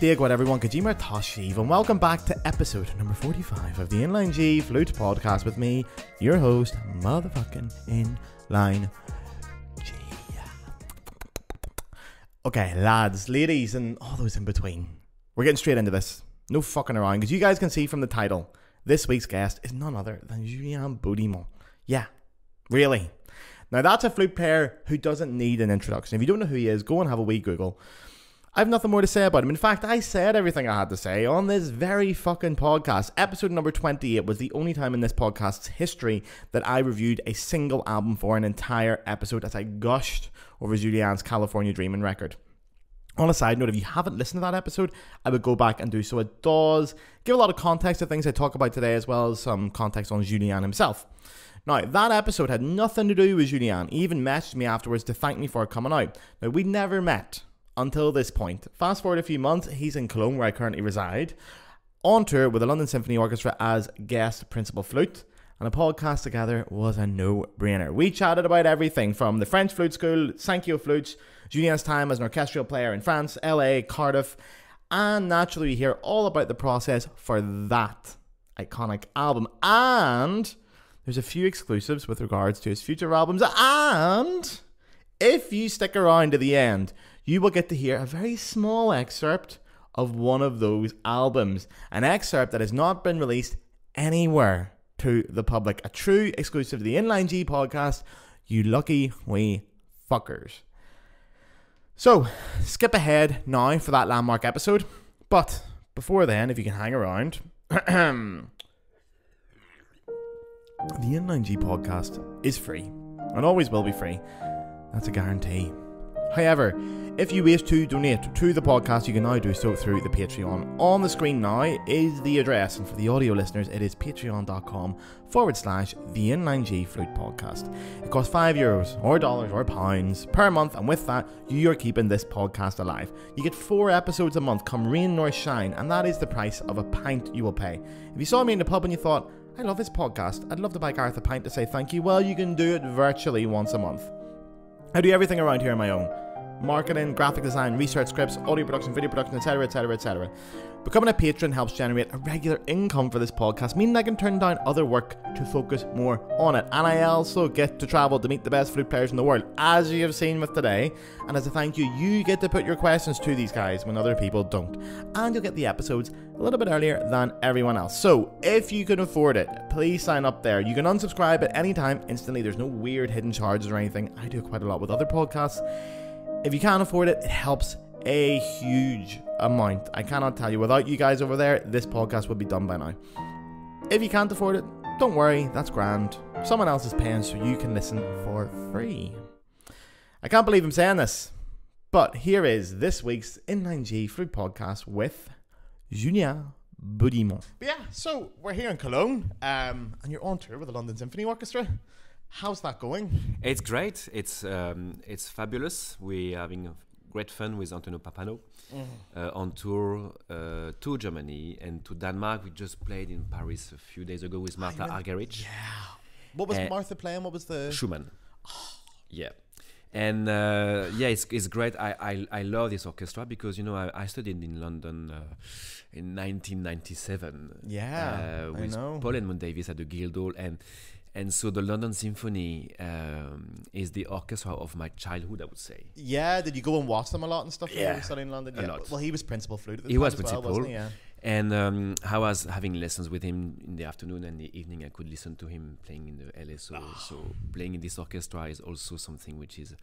Dear God, everyone, Kojima Tashiv, and welcome back to episode number 45 of the Inline G Flute Podcast with me, your host, motherfucking Inline G. Okay, lads, ladies, and all those in between, we're getting straight into this. No fucking around, because you guys can see from the title, this week's guest is none other than Julien Beaudiment. Yeah, really. Now, that's a flute player who doesn't need an introduction. If you don't know who he is, go and have a wee Google. I have nothing more to say about him. In fact, I said everything I had to say on this very fucking podcast. Episode number 28 was the only time in this podcast's history that I reviewed a single album for an entire episode as I gushed over Julien's California Dreamin' record. On a side note, if you haven't listened to that episode, I would go back and do so. It does give a lot of context to things I talk about today, as well as some context on Julien himself. Now, that episode had nothing to do with Julien. He even messaged me afterwards to thank me for coming out. Now, we never met until this point. Fast forward a few months, he's in Cologne, where I currently reside, on tour with the London Symphony Orchestra as guest principal flute, and a podcast together was a no-brainer. We chatted about everything from the French flute school, Sankyo Flutes, Julien's time as an orchestral player in France, LA, Cardiff, and naturally we hear all about the process for that iconic album. And there's a few exclusives with regards to his future albums, and if you stick around to the end, you will get to hear a very small excerpt of one of those albums. An excerpt that has not been released anywhere to the public. A true exclusive to the Inline G podcast, you lucky wee fuckers. So, skip ahead now for that landmark episode. But before then, if you can hang around, the Inline G podcast is free and always will be free. That's a guarantee. However, if you wish to donate to the podcast, you can now do so through the Patreon. On the screen now is the address, and for the audio listeners, it is patreon.com/theinlinegflutepodcast. It costs €5 or dollars or pounds per month, and with that, you're keeping this podcast alive. You get 4 episodes a month, come rain nor shine, and that is the price of a pint you will pay. If you saw me in the pub and you thought, I love this podcast, I'd love to buy Gareth a pint to say thank you, well, you can do it virtually once a month. I do everything around here on my own. Marketing, graphic design, research scripts, audio production, video production, etc, etc, etc. Becoming a patron helps generate a regular income for this podcast, meaning I can turn down other work to focus more on it. And I also get to travel to meet the best flute players in the world, as you have seen with today. And as a thank you, you get to put your questions to these guys when other people don't. And you'll get the episodes a little bit earlier than everyone else. So, if you can afford it, please sign up there. You can unsubscribe at any time instantly. There's no weird hidden charges or anything. I do quite a lot with other podcasts. If you can't afford it, it helps a huge amount. I cannot tell you. Without you guys over there, this podcast would be done by now. If you can't afford it, don't worry. That's grand. Someone else is paying so you can listen for free. I can't believe I'm saying this, but here is this week's Inline G Flute Podcast with Julien Beaudiment. But yeah, so we're here in Cologne, and you're on tour with the London Symphony Orchestra. How's that going? It's great. It's fabulous. We're having great fun with Antonio Papano on tour to Germany and to Denmark. We just played in Paris a few days ago with Martha Argerich. Yeah. What was Martha playing? What was the... Schumann. Oh. Yeah. And yeah, it's great. I love this orchestra because, you know, I studied in London in 1997. Yeah, with Paul Edmund-Davies at the Guildhall. And so the London Symphony is the orchestra of my childhood, I would say. Yeah, did you go and watch them a lot and stuff? Yeah, you studying in London? Yeah. A lot. Well, he was principal flute at the time as well, wasn't he? Yeah. And I was having lessons with him in the afternoon and the evening. I could listen to him playing in the LSO. Oh. So playing in this orchestra is also something which is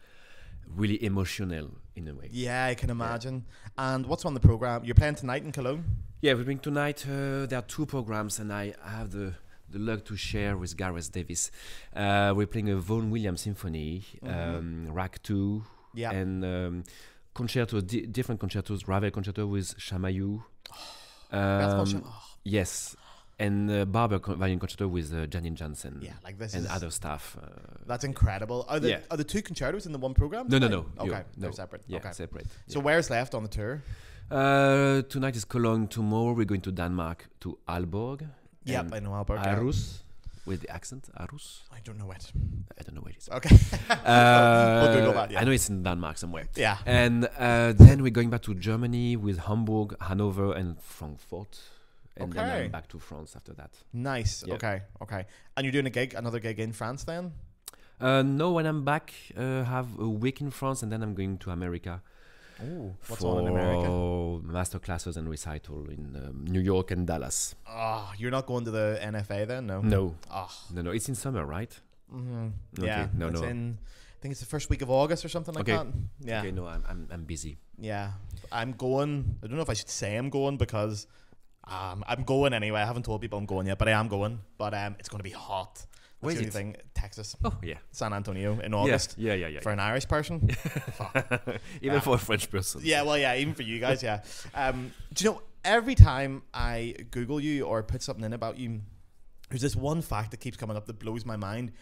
really emotional in a way. Yeah, I can imagine. Yeah. And what's on the program? You're playing tonight in Cologne? Yeah, we're playing tonight. There are 2 programs, and I have the luck to share with Gareth Davis. We're playing a Vaughan Williams symphony, Rack 2, yeah, and concertos, different concertos, Ravel concerto with Chamayou. Yes, and Barber violin concerto with Janine Janssen. Yeah, like this and other stuff. That's incredible. Are the 2 concertos in the 1 program? No. Okay, they're separate. Yeah, okay. Separate. Yeah. So where's left on the tour? Tonight is Cologne. Tomorrow we're going to Denmark, to Aalborg. Yep, I know Aalborg. Aarhus. With the accent, Aarhus? I don't know it. I don't know where it is. Okay. We'll Google that, yeah. I know it's in Denmark somewhere. Yeah. And then we're going back to Germany with Hamburg, Hanover, and Frankfurt. And okay. Then I'm back to France after that. Nice. Yeah. Okay. Okay. And you're doing a gig, another gig in France then? No, when I'm back, have a week in France, and then I'm going to America. Oh, what's all in America? Master classes and recital in New York and Dallas. Oh, you're not going to the NFA then? No. No. Oh. No, no. It's in summer, right? Mm-hmm. Okay. Yeah. No, it's no. In, I think it's the first week of August or something like okay. That. Yeah. Okay. No, I'm busy. Yeah, I'm going. I don't know if I should say I'm going because I'm going anyway. I haven't told people I'm going yet, but I am going. But it's going to be hot. Where is it? Texas. Oh, yeah. San Antonio in August. Yeah, yeah, yeah. Yeah. For an Irish person. Even for a French person. Yeah, well, yeah, even for you guys, yeah. Do you know, every time I Google you or put something in about you, there's this one fact that keeps coming up that blows my mind.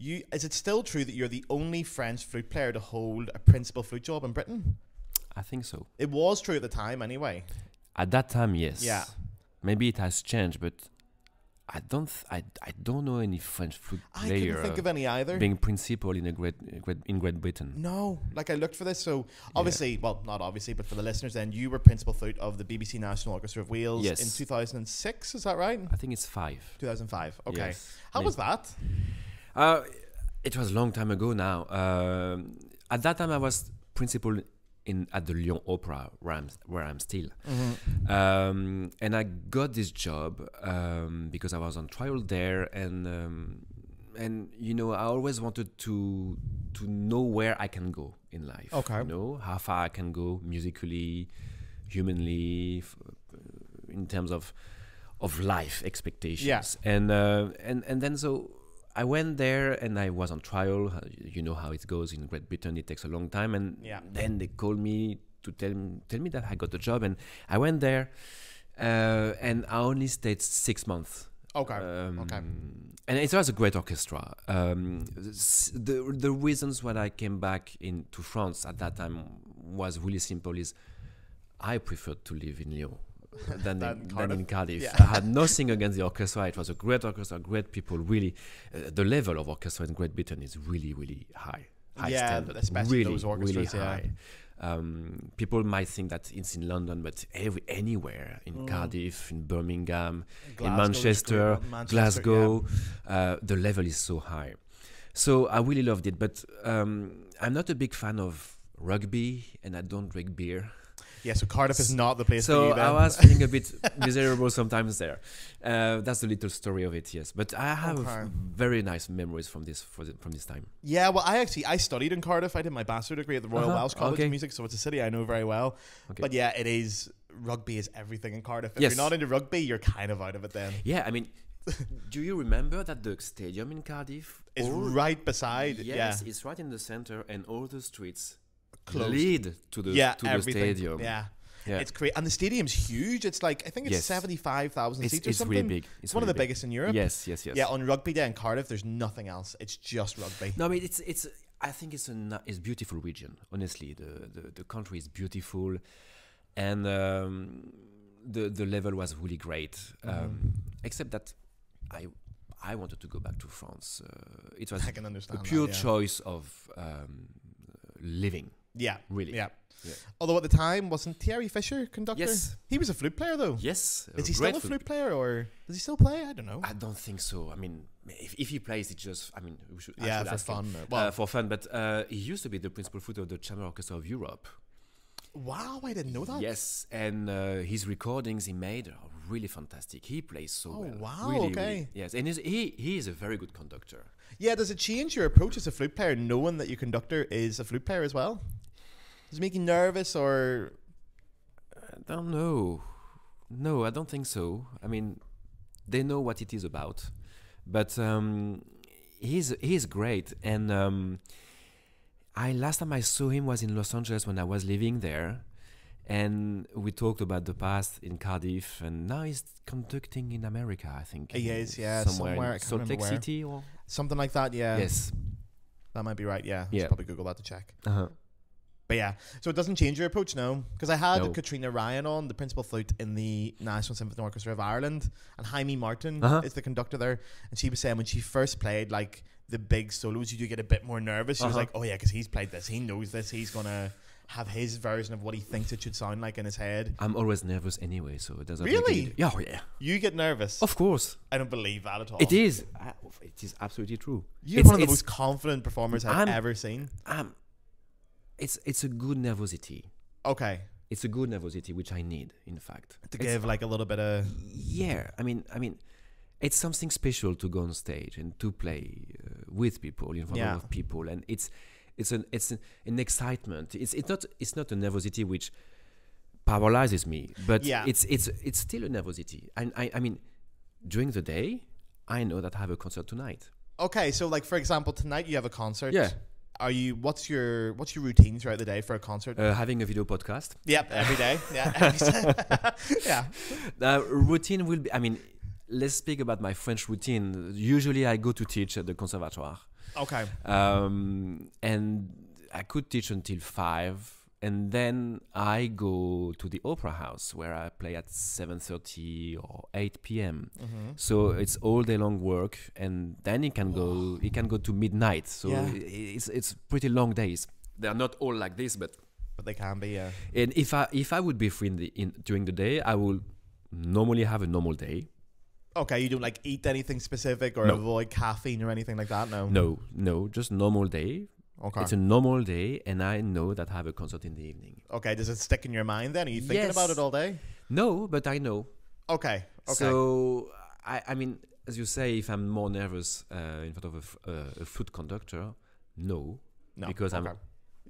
Is it still true that you're the only French flute player to hold a principal flute job in Britain? I think so. It was true at the time anyway. At that time, yes. Yeah. Maybe it has changed, but... I don't know any French flute player. I couldn't think of any either. Being principal in a Great Britain. No, like I looked for this. So obviously, yeah. Well, not obviously, but for the listeners, then you were principal flute of the BBC National Orchestra of Wales yes. in 2006. Is that right? I think it's 2005. Okay, yes. How was that? It was a long time ago now. At that time, I was principal at the Lyon Opera, where I'm still. Mm-hmm. And I got this job because I was on trial there, and you know, I always wanted to know where I can go in life. Okay. You know, how far I can go musically, humanly, in terms of life expectations. Yes. Yeah. And then so I went there and I was on trial. You know how it goes in Great Britain; it takes a long time. And yeah. Then they called me to tell me that I got the job. And I went there, and I only stayed 6 months. Okay. Okay. And it was a great orchestra. The reasons why I came back to France at that time was really simple: is I preferred to live in Lyon. Than in Cardiff. Yeah. I had nothing against the orchestra. It was a great orchestra, great people. Really, the level of orchestra in Great Britain is really, really high. Yeah, standard. Especially really, those orchestras. Really high. Yeah. People might think that it's in London, but anywhere in Cardiff, in Birmingham, Glasgow, in Manchester, Glasgow, yeah. The level is so high. So I really loved it. But I'm not a big fan of rugby, and I don't drink beer. Yeah, so Cardiff is not the place for you then. So I was feeling a bit miserable sometimes there. That's the little story of it, yes. But I have very nice memories from this time. Yeah, well, I studied in Cardiff. I did my bachelor degree at the Royal Welsh College of Music, so it's a city I know very well. Okay. But yeah, rugby is everything in Cardiff. If you're not into rugby, you're kind of out of it then. Yeah, I mean, do you remember that the stadium in Cardiff is right beside? Yes, yeah. It's right in the center, and all the streets lead to the stadium. Yeah, yeah. It's great, and the stadium's huge. It's like, I think it's 75,000 seats or something. It's really big. It's one of the biggest in Europe. Yes, yes, yes. Yeah, on rugby day in Cardiff, there's nothing else. It's just rugby. No, I mean, it's. I think it's a beautiful region. Honestly, the country is beautiful, and the level was really great. Except that I wanted to go back to France. It was a pure choice of living. Yeah. Really. Yeah. Yeah. Although at the time, wasn't Thierry Fisher conductor? Yes. He was a flute player though. Yes. Is he still a flute player, or does he still play? I don't know. I don't think so. I mean, if he plays, it's just, I mean, we should for fun. Well, for fun. But he used to be the principal flute of the Chamber Orchestra of Europe. Wow, I didn't know that. Yes, and his recordings he made are really fantastic. He plays so well. Oh, wow, really, okay. Really, yes, and he is a very good conductor. Yeah, does it change your approach as a flute player knowing that your conductor is a flute player as well? Does it make you nervous, or...? I don't know. No, I don't think so. I mean, they know what it is about. But he's great, and... last time I saw him was in Los Angeles when I was living there, and we talked about the past in Cardiff, and now he's conducting in America, I think. He is, yeah, somewhere Salt Lake City or something like that, yeah. Yes, that might be right. Yeah, I should probably Google that to check. But yeah, so it doesn't change your approach, no. Because I had Katrina Ryan on, the principal flute in the National Symphony Orchestra of Ireland, and Jaime Martin is the conductor there. And she was saying when she first played, like, the big solos, you do get a bit more nervous. She was like, oh yeah, because he's played this, he knows this, he's going to have his version of what he thinks it should sound like in his head. I'm always nervous anyway, so it doesn't really. Yeah, oh yeah. You get nervous? Of course. I don't believe that at all. It is. It is absolutely true. You're one of the most confident performers I've ever seen. It's a good nervosity. Okay. It's a good nervosity which I need, in fact, to give like a little bit of. Yeah, I mean, it's something special to go on stage and to play with people in front of people, and it's an excitement. It's not a nervosity which paralyzes me, but it's still a nervosity. And I mean, during the day, I know that I have a concert tonight. Okay, so like for example, tonight you have a concert. Yeah. Are you? What's your routine throughout the day for a concert? Having a video podcast. Yep, every day. Yeah. Yeah. The routine will be. I mean, let's speak about my French routine. Usually, I go to teach at the conservatoire. Okay. And I could teach until 5, and then I go to the opera house where I play at 7:30 or 8 p.m. So it's all day long work, and then it can go. It can go to midnight. So it's pretty long days. They are not all like this, but they can be. Yeah. And if I would be free during the day, I will normally have a normal day. Okay, you don't like eat anything specific or avoid caffeine or anything like that? No, just normal day. Okay. It's a normal day, and I know that I have a concert in the evening. Okay, does it stick in your mind then? Are you thinking about it all day? No, but I know. Okay, okay. So, I mean, as you say, if I'm more nervous in front of a flute conductor, no, because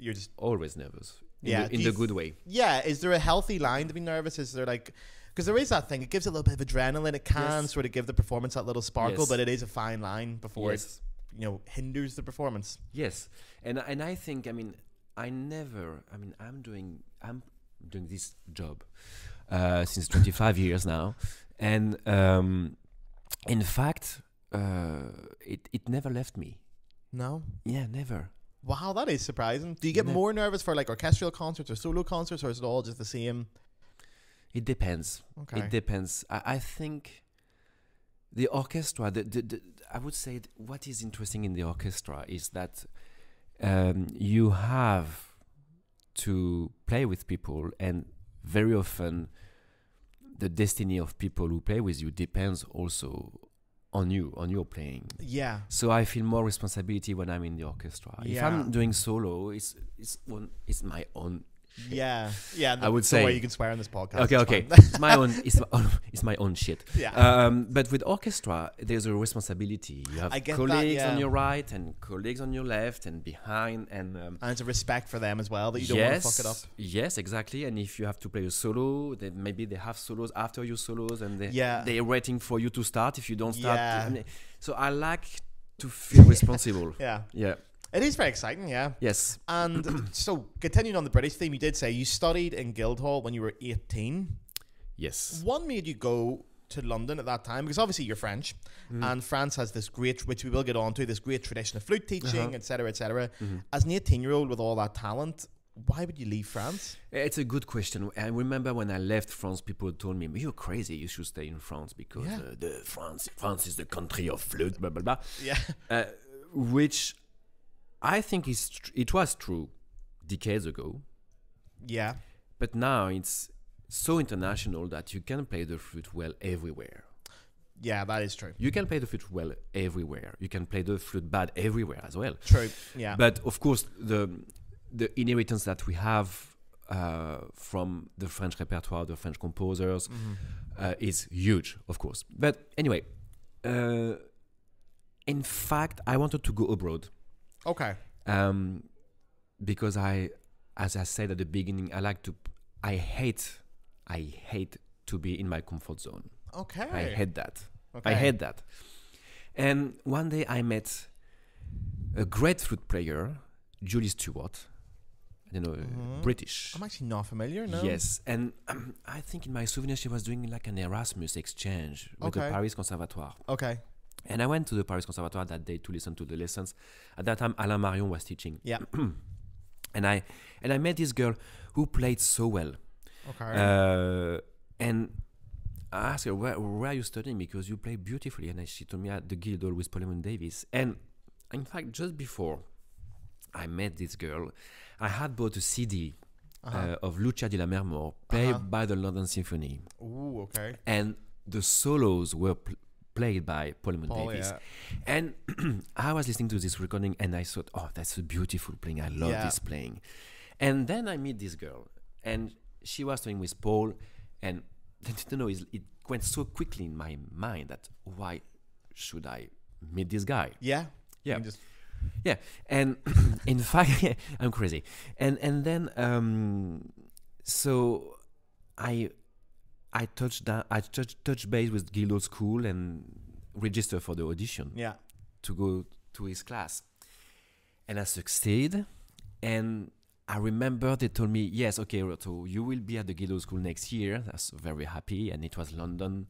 you're just always nervous. In the good way. Yeah, is there a healthy line to be nervous? Is there like... Because there is that thing, it gives a little bit of adrenaline, it can sort of give the performance that little sparkle, but it is a fine line before it, you know, hinders the performance. Yes, and I think, I mean, I'm doing this job since 25 years now, and in fact, it never left me. No? Yeah, never. Wow, that is surprising. Do you get more nervous for like orchestral concerts or solo concerts, or is it all just the same? It depends. Okay. It depends. I think the orchestra, I would say what is interesting in the orchestra is that you have to play with people, and very often the destiny of people who play with you depends also on you, on your playing. Yeah. So I feel more responsibility when I'm in the orchestra. Yeah. If I'm doing solo, it's my own. Yeah. I would say, way you can swear on this podcast. Okay. It's my own shit. Yeah. But with orchestra, there's a responsibility. You have colleagues on your right and colleagues on your left and behind, and it's a respect for them as well that you don't want to fuck it up. Yes, exactly. And if you have to play a solo, then maybe they have solos after your solos, and they're waiting for you to start if you don't start. Yeah. So I like to feel responsible. Yeah. Yeah. It is very exciting, yeah. Yes. And so, continuing on the British theme, you did say you studied in Guildhall when you were 18. Yes. What made you go to London at that time? Because obviously you're French, and France has this great, which we will get on to, this great tradition of flute teaching, etc., etc. As an 18-year-old with all that talent, why would you leave France? It's a good question. I remember when I left France, people told me, you're crazy, you should stay in France because France is the country of flute, blah, blah, blah. Yeah. Which... I think it was true decades ago. Yeah. But now it's so international that you can play the flute well everywhere. Yeah, that is true. You can play the flute well everywhere. You can play the flute bad everywhere as well. True, yeah. But of course, the inheritance that we have from the French repertoire, the French composers, is huge, of course. But anyway, in fact, I wanted to go abroad. Okay. Because as I said at the beginning, I hate to be in my comfort zone. Okay. I hate that. Okay. I hate that. And one day I met a great flute player, Julie Stewart, you know, British. I'm actually not familiar, no. Yes. And I think in my souvenir, she was doing like an Erasmus exchange with the Paris Conservatoire. Okay. And I went to the Paris Conservatoire that day to listen to the lessons. At that time, Alain Marion was teaching. Yeah. And I met this girl who played so well. Okay. And I asked her, where are you studying? Because you play beautifully. And she told me at the Guildhall with Paul Edmund-Davies. And in fact, just before I met this girl, I had bought a CD of Lucia di la Mermor played by the London Symphony. Ooh, okay. And the solos were played by Paul Edmund-Davies. Yeah. And I was listening to this recording and I thought, oh, that's a beautiful playing. I love this playing. And then I meet this girl and she was playing with Paul, and you know, it went so quickly in my mind that why should I meet this guy? Yeah. Yeah. Yeah. And in fact, I'm crazy. And then so I touched down, I touched base with Guildhall School and registered for the audition. Yeah. To go to his class. And I succeeded. And I remember they told me, yes, okay, so you will be at the Guildhall School next year. I was very happy. And it was London,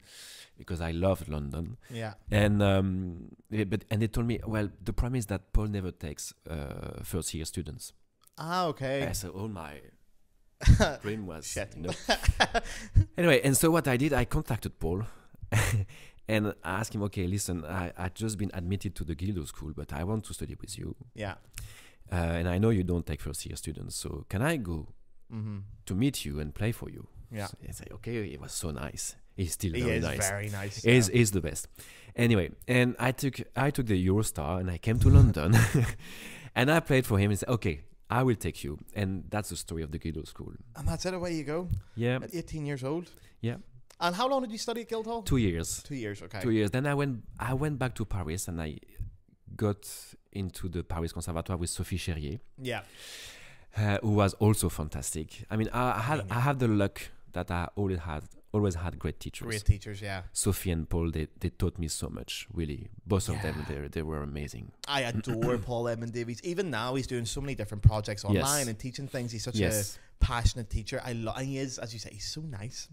because I loved London. Yeah. And and they told me, well, the problem is that Paul never takes first year students. Ah, okay. So all my dream was, you know. Anyway, and so what I did, I contacted Paul and I asked him, okay, listen, I've just been admitted to the Guildhall School, but I want to study with you. Yeah. And I know you don't take first-year students, so can I go to meet you and play for you? Yeah. So it's like, okay, it was so nice. He's still very nice. He's very nice. He's the best. Anyway, and I took the Eurostar and I came to London, and I played for him and said, okay, I will take you. And that's the story of the Guildhall School. And that's it, away you go. Yeah. At 18 years old. Yeah. And how long did you study at Guildhall? 2 years. 2 years. Okay. 2 years. Then I went back to Paris and I got into the Paris Conservatoire with Sophie Cherrier, who was also fantastic. I mean, I had the luck that I always had great teachers. Great teachers, yeah. Sophie and Paul, they taught me so much, really. Both of them, they were amazing. I adore Paul Edmund-Davies. Even now, he's doing so many different projects online and teaching things. He's such a passionate teacher. And he is, as you say, he's so nice.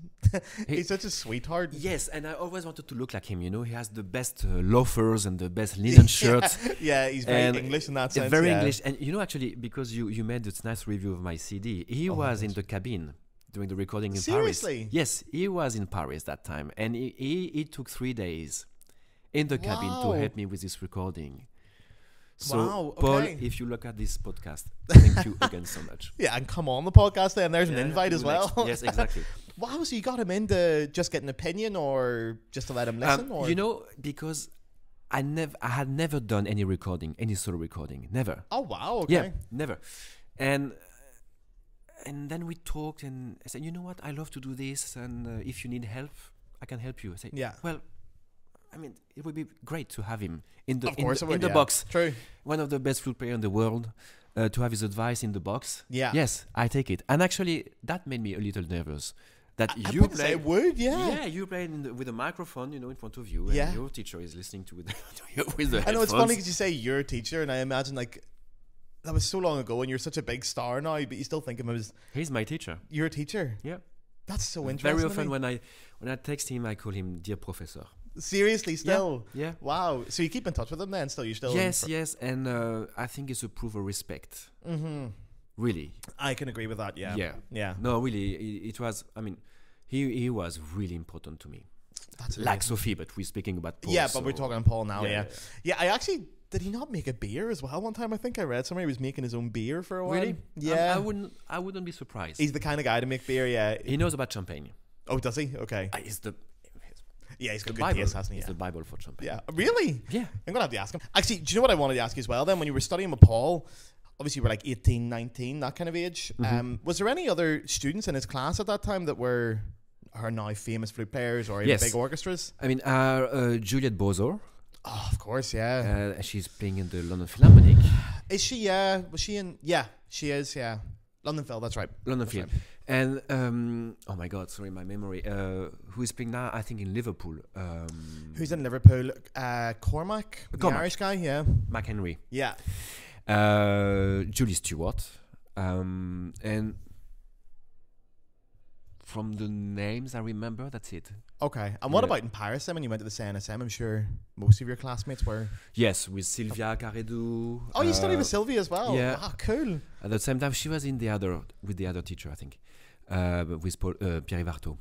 he's such a sweetheart. Yes, and I always wanted to look like him, you know. He has the best loafers and the best linen shirts. Yeah, he's very English in that sense. Very English. And you know, actually, because you made this nice review of my CD, he was in the cabin during the recording in Paris. Seriously? Yes, he was in Paris that time. And he took 3 days in the cabin to help me with this recording. So, Paul, if you look at this podcast, thank you again so much. Yeah, and come on the podcast then. There's an invite as well. Yes, exactly. Wow, so you got him in to just get an opinion or just to let him listen? Or? You know, because I had never done any recording, any solo recording. Never. Oh, wow. Okay. Yeah, never. And then we talked and I said, you know what, I love to do this, and if you need help, I can help you. I said, yeah, well, I mean, it would be great to have him in the box. True. One of the best flute players in the world, to have his advice in the box. Yeah. Yes, I take it. And actually, that made me a little nervous. That you play would, yeah, you play with a microphone, you know, in front of you, and your teacher is listening to you with the headphones. I know, it's funny because you say your teacher, and I imagine, like, that was so long ago, and you're such a big star now, but you still think of him as... He's my teacher. Your teacher? Yeah. That's so interesting. Very often when I text him, I call him Dear Professor. Seriously, still? Yeah. Wow. So you keep in touch with him then, still? You're still... Yes, yes, and I think it's a proof of respect. Mm-hmm. Really. I can agree with that, yeah. Yeah. Yeah. No, really, it was... I mean, he was really important to me. That's like amazing. Sophie, but we're speaking about Paul. Yeah, but we're talking Paul now, yeah. I actually... Did he not make a beer as well one time? I think I read somewhere he was making his own beer for a while. Really? Yeah. I wouldn't be surprised. He's the kind of guy to make beer, yeah. He knows about champagne. Oh, does he? Okay. He's got good taste, hasn't he? He's the Bible for champagne. Yeah. Really? Yeah. I'm going to have to ask him. Actually, do you know what I wanted to ask you as well then? When you were studying with Paul, obviously you were like 18, 19, that kind of age. Mm-hmm. Was there any other students in his class at that time that were now famous flute players or in big orchestras? I mean, Juliette Bozor. Oh, of course, yeah. She's playing in the London Philharmonic. Is she? Yeah. Was she in? Yeah, she is. Yeah, London Phil. That's right. London Phil. Right. And oh my God, sorry, my memory. Who is playing now? I think in Liverpool. Who's in Liverpool? Cormac, the Irish guy. Yeah, McHenry. Yeah. Julie Stewart. And From the names I remember, that's it. Okay. And what about in Paris then, when you went to the CNSM? I'm sure most of your classmates were... Yes, with Sylvia Caridou. Oh, you studied with Sylvia as well? Yeah. Ah, cool. At the same time, she was in the other, with the other teacher, I think, with Paul, Pierre Vartaud.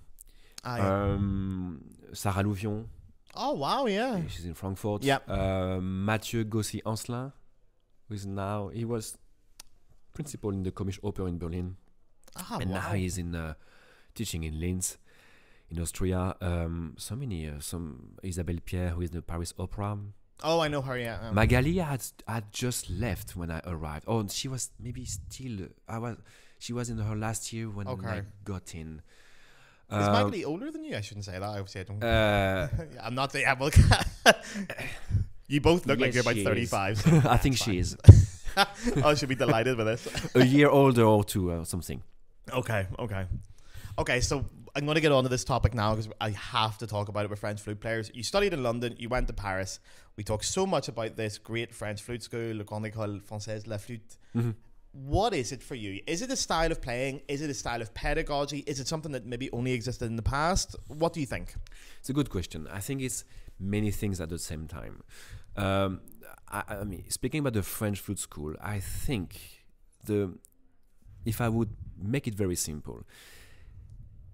Ah, yeah. Sarah Louvion. Oh, wow, yeah. She's in Frankfurt. Yep. Mathieu Gossi-Ancelin, who is now... He was principal in the Komische Oper in Berlin. Ah, and wow. Now he's in... teaching in Linz, in Austria. So many, some Isabelle Pierre, who is the Paris Opera. Oh, I know her, yeah. Magalia had just left when I arrived. Oh, and she was maybe still, she was in her last year when I got in. Is Magalia older than you? I shouldn't say that. Obviously, I don't. I'm not saying, well, you both look like you're about 35. So I think she is. Oh, she'll be delighted with this. A year older or two or something. Okay, okay. Okay, so I'm going to get on to this topic now because I have to talk about it with French flute players. You studied in London, you went to Paris. We talked so much about this great French flute school, Le Grande École Française de la Flûte. Mm-hmm. What is it for you? Is it a style of playing? Is it a style of pedagogy? Is it something that maybe only existed in the past? What do you think? It's a good question. I think it's many things at the same time. I mean, speaking about the French flute school, I think if I would make it very simple,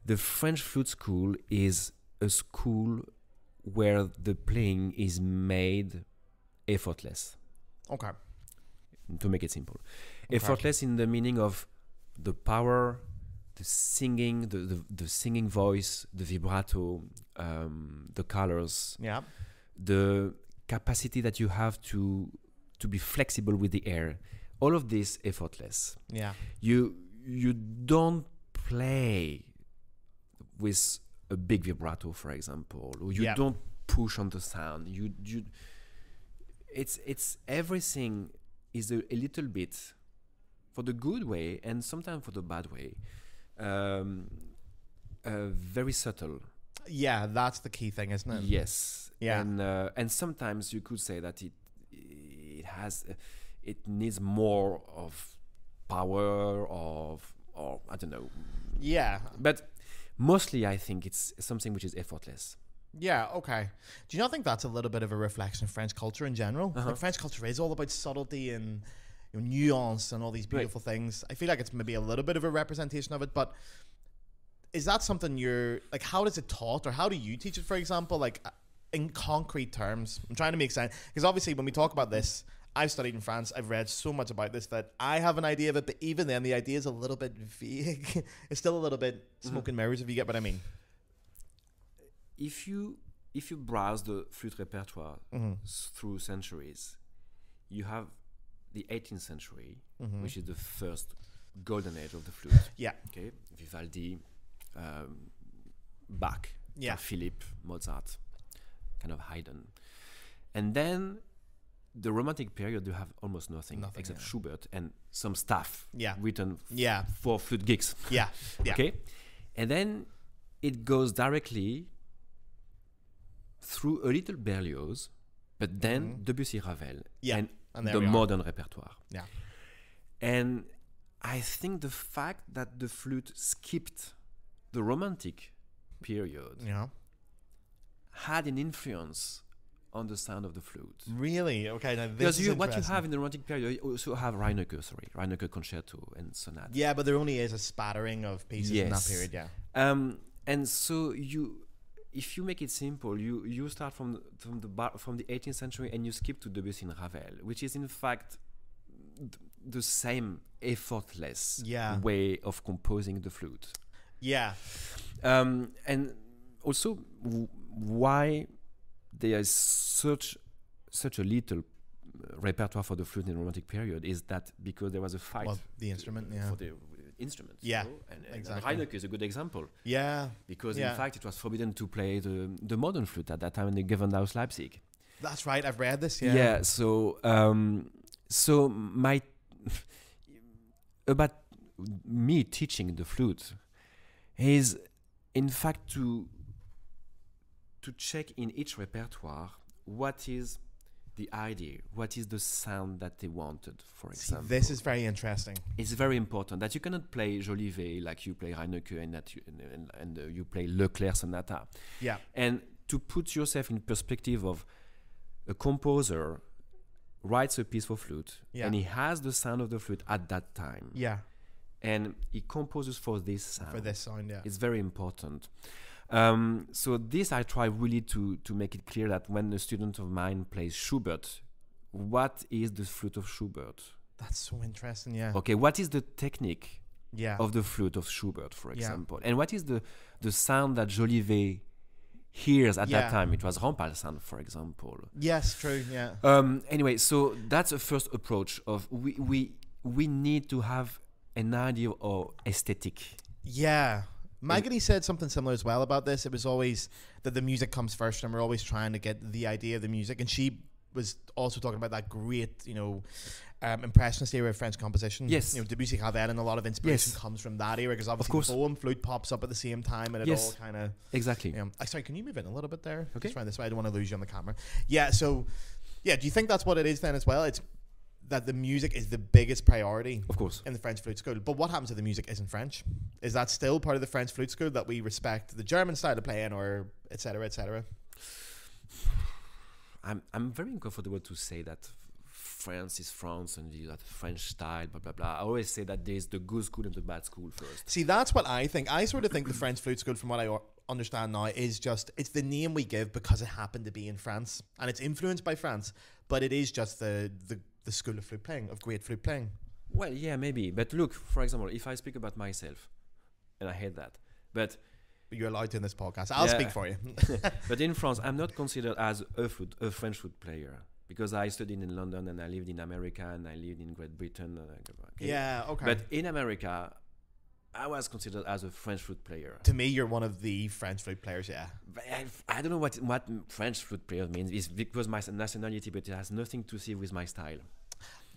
the French flute school is a school where the playing is made effortless. Okay. To make it simple. Okay. Effortless in the meaning of the power, the singing, the singing voice, the vibrato, the colors. Yeah. The capacity that you have to be flexible with the air. All of this effortless. Yeah. You don't play with a big vibrato, for example, or you don't push on the sound. It's everything is a little bit for the good way and sometimes for the bad way. Very subtle. Yeah, that's the key thing, isn't it? Yes. Yeah. And sometimes you could say that it needs more of power or I don't know. Yeah, but. Mostly, I think it's something which is effortless. Yeah, okay. Do you not think that's a little bit of a reflection of French culture in general? Uh-huh. Like French culture is all about subtlety and, you know, nuance and all these beautiful things. I feel like it's maybe a little bit of a representation of it, but is that something you're... Like, how is it taught, or how do you teach it, for example? Like, in concrete terms, I'm trying to make sense. Because obviously, when we talk about this, I've studied in France. I've read so much about this that I have an idea of it, but even then, the idea is a little bit vague. It's still a little bit smoke and mirrors, if you get what I mean. If you browse the flute repertoire through centuries, you have the 18th century, which is the first golden age of the flute. Yeah. Okay. Vivaldi, Bach, Philipp, Mozart, kind of Haydn, and then. The Romantic period, you have almost nothing except Schubert and some stuff written for flute gigs. Yeah. Okay? And then it goes directly through a little Berlioz, but then Debussy, Ravel, and the modern repertoire. Yeah. And I think the fact that the flute skipped the Romantic period had an influence on the sound of the flute. Really? Okay, now this is what you have in the Romantic period, you also have Reinecke Concerto and Sonata. Yeah, but there only is a spattering of pieces in that period, and so if you make it simple, you start from the 18th century and you skip to Debussy and Ravel, which is in fact the same effortless way of composing the flute. Yeah. And also, why there is such a little repertoire for the flute in the Romantic period is that because there was a fight for the instrument. Yeah, you know? And Reinecke is a good example. Yeah, because in fact it was forbidden to play the modern flute at that time in the Gewandhaus Leipzig. That's right, I've read this. Yeah. Yeah. So so my about me teaching the flute is in fact to check in each repertoire what is the idea, what is the sound that they wanted, for example. This is very interesting. It's very important that you cannot play Jolivet like you play Reinecke and that you, you play Leclerc Sonata. Yeah. And to put yourself in perspective of a composer writes a piece for flute, yeah, and he has the sound of the flute at that time. Yeah. And he composes for this sound. For this sound, yeah. It's very important. So this I try really to make it clear that when a student of mine plays Schubert, what is the flute of Schubert? That's so interesting, yeah. Okay, what is the technique, yeah, of the flute of Schubert, for example? Yeah. And what is the sound that Jolivet hears at, yeah, that time? It was Rampal sound, for example. Yes, true, yeah. Anyway, so that's a first approach of we need to have an idea of aesthetic. Yeah. Maggie said something similar as well about this. It was always that the music comes first, and we're always trying to get the idea of the music. And she was also talking about that great, you know, impressionist era of French composition. Yes. You know, Debussy, Ravel, and a lot of inspiration, yes, comes from that era, because obviously the poem flute pops up at the same time, and it, yes, all kind of... Exactly. Sorry, can you move in a little bit there? Okay. Just trying this way. I don't want to lose you on the camera. Yeah, so, yeah, do you think that's what it is then as well? It's that the music is the biggest priority, of course, in the French flute school. But what happens if the music isn't French? Is that still part of the French flute school, that we respect the German style of playing, or et cetera, et cetera? I'm very uncomfortable to say that France is France and that French style, blah, blah, blah. I always say that there's the good school and the bad school first. See, that's what I think. I sort of think the French flute school, from what I understand now, is just, it's the name we give because it happened to be in France, and it's influenced by France, but it is just the school of flute playing, of great flute playing. Well, yeah, maybe. But look, for example, if I speak about myself, and I hate that, but you're allowed to in this podcast. I'll, yeah, speak for you. But in France, I'm not considered as a French flute player, because I studied in London, and I lived in America, and I lived in Great Britain. Okay? Yeah, okay. But in America, I was considered as a French flute player. To me, you're one of the French flute players, yeah. I don't know what French flute player means. It's because my nationality, but it has nothing to see with my style.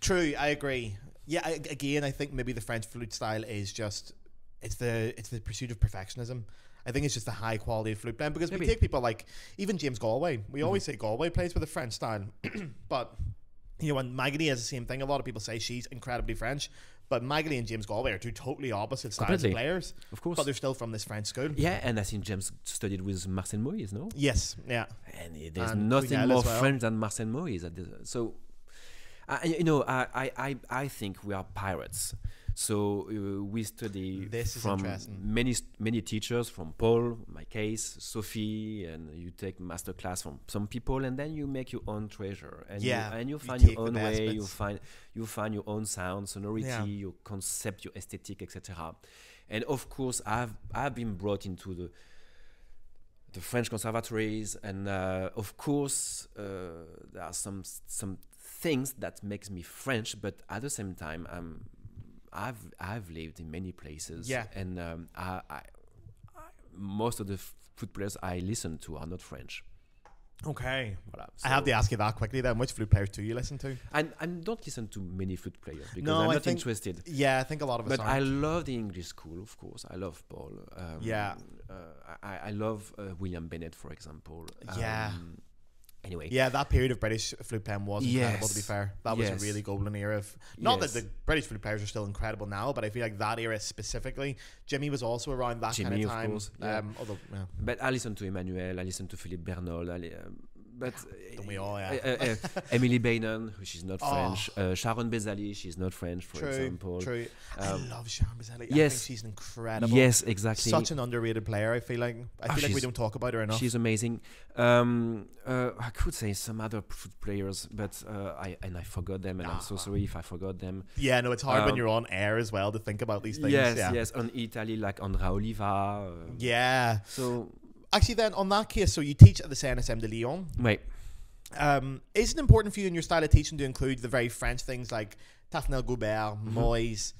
True, I agree. Yeah, again, I think maybe the French flute style is just, it's the pursuit of perfectionism. I think it's just the high quality of flute playing, because maybe we take people like, even James Galway. We always say Galway plays with a French style. But, you know, and Maggie has the same thing. A lot of people say she's incredibly French, but Magaly and James Galway are two totally opposite styles of players. Of course. But they're still from this French school. Yeah, and I think James studied with Marcel Moïse, no? Yes, yeah. And there's nothing more French than Marcel Moïse. So, you know, I think we are pirates. So we study from many teachers, from Paul, my case, Sophie, and you take master class from some people, and then you make your own treasure, and yeah, you find your own way, you find your own sound, sonority, yeah, your concept, your aesthetic, etc. And of course, I've been brought into the French conservatories, and of course there are some things that makes me French, but at the same time I've lived in many places, yeah, and most of the flute players I listen to are not French. Okay, voilà, so I have to ask you that quickly then. Which flute players do you listen to? I don't listen to many flute players, because I'm not interested. Yeah, I think a lot of us aren't. I love the English school, of course. I love Paul. Yeah. I love William Bennett, for example. Yeah. Anyway. Yeah, that period of British flute playing was incredible, yes, to be fair. That was, yes, a really golden era. Not, yes, that the British flute players are still incredible now, but I feel like that era specifically. Jimmy was also around that kind of time. Of course, yeah. Although, yeah. But I listened to Emmanuel, I listened to Philippe Bernold, but don't we all, yeah. Emily Beynon, she's not French. Sharon Bezali, she's not French, for example. True. I love Sharon Bezali. Yes. I think she's incredible. Yes, exactly. Such an underrated player. I feel like we don't talk about her enough. She's amazing. I could say some other players, but I forgot them, and I'm so sorry if I forgot them. Yeah, no, it's hard when you're on air as well to think about these things. Yes, yeah, yes. On Italy, like Andrea Oliva. Yeah. So. Actually, then, on that case, so you teach at the CNSM de Lyon. Right. Is it important for you in your style of teaching to include the very French things like Tafanel Gobert, Moyes?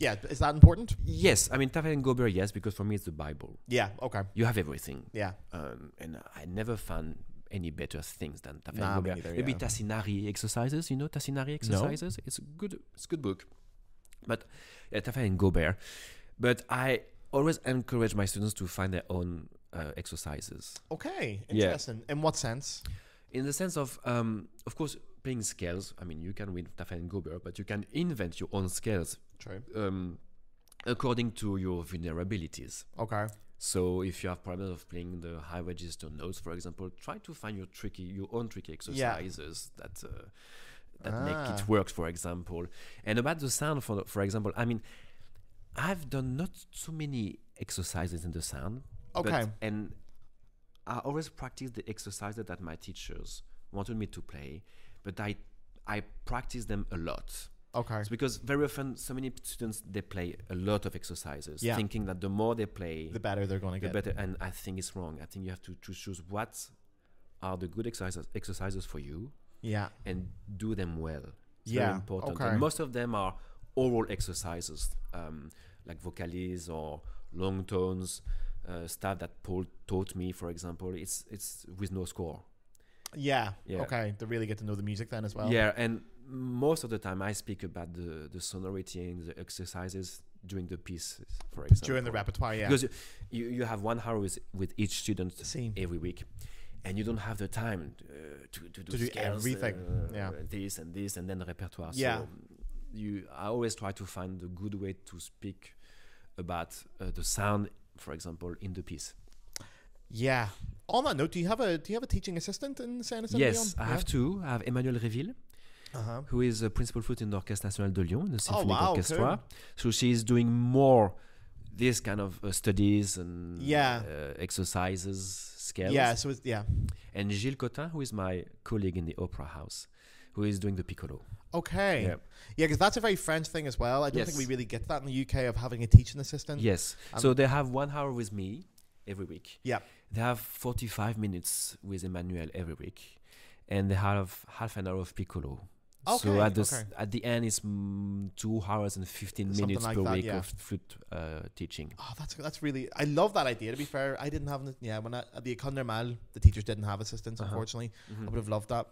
Yeah, is that important? Yes. I mean, Tafanel Gobert, yes, because for me it's the Bible. Yeah, okay. You have everything. Yeah. And I never found any better things than Tafanel Gobert. Either, maybe Tassinari exercises, you know, Tassinari exercises? No. It's a good book. But Tafanel Gobert. But I always encourage my students to find their own exercises. Okay, interesting. Yeah. In what sense? in the sense of course, playing scales. I mean, you can win Tafanel Gobert, but you can invent your own scales. True. According to your vulnerabilities. Okay. So if you have problems of playing the high register notes, for example, try to find your own tricky exercises that make it work, for example. And about the sound, for example, I mean, I've done not too many exercises in the sound. Okay. And I always practice the exercises that my teachers wanted me to play, but I practice them a lot. Okay. It's because very often so many students, they play a lot of exercises, thinking that the more they play, the better they're going to get. The better, and I think it's wrong. I think you have to choose what are the good exercises for you. Yeah. And do them well. It's very important. Okay. And most of them are oral exercises, like vocalese or long tones, stuff that Paul taught me, for example. It's with no score. Yeah. Okay. To really get to know the music then as well. Yeah. And most of the time I speak about the sonority and the exercises during the pieces, for example. During the repertoire, yeah. Because you have 1 hour with each student every week. And you don't have the time to do scales, everything, this and this, and then the repertoire. Yeah. So I always try to find a good way to speak about the sound, for example, in the piece. Yeah. On that note, do you have a teaching assistant in Saint-Saëns? Yes, I have two. I have Emmanuel Réville, who is a principal flute in the Orchestre Nationale de Lyon, in the Symphony Orchestra. Cool. So she is doing more this kind of studies and exercises. Scales. Yeah, so it's, And Gilles Cotin, who is my colleague in the Opera House, who is doing the piccolo. Okay. Yeah, because that's a very French thing as well. I don't think we really get that in the UK of having a teaching assistant. Yes. So they have 1 hour with me every week. Yeah. They have 45 minutes with Emmanuel every week. And they have half an hour of piccolo. Okay. So at the end, it's 2 hours and 15 minutes like per week of flute teaching. Oh, that's really, I love that idea. To be fair, I didn't have, when at the École Normale, the teachers didn't have assistants, unfortunately. I would have loved that.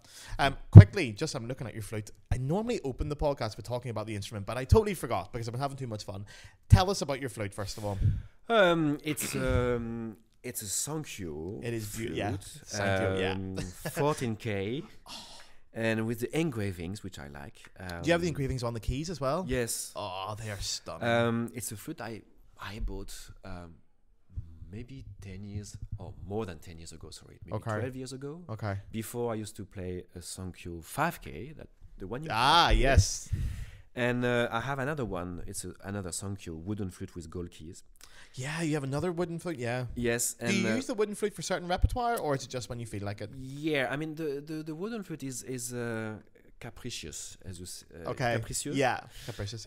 Quickly, just I'm looking at your flute. I normally open the podcast with talking about the instrument, but I totally forgot because I've been having too much fun. Tell us about your flute, first of all. It's a Sankyo. It is beautiful. Yeah. Sankyo, 14K. And with the engravings, which I like. Do you have the engravings on the keys as well? Yes. Oh, they are stunning. It's a flute I bought maybe 10 years or more than 10 years ago, sorry. Maybe 12 years ago. Okay. Before I used to play a Sankyo 5K, the one you played. Yes. And I have another one. It's another Sankyo wooden flute with gold keys. Yeah, you have another wooden flute, Yes. And do you use the wooden flute for certain repertoire, or is it just when you feel like it? Yeah, I mean, the wooden flute is capricious, as you say. Okay. Capricious. Yeah, capricious,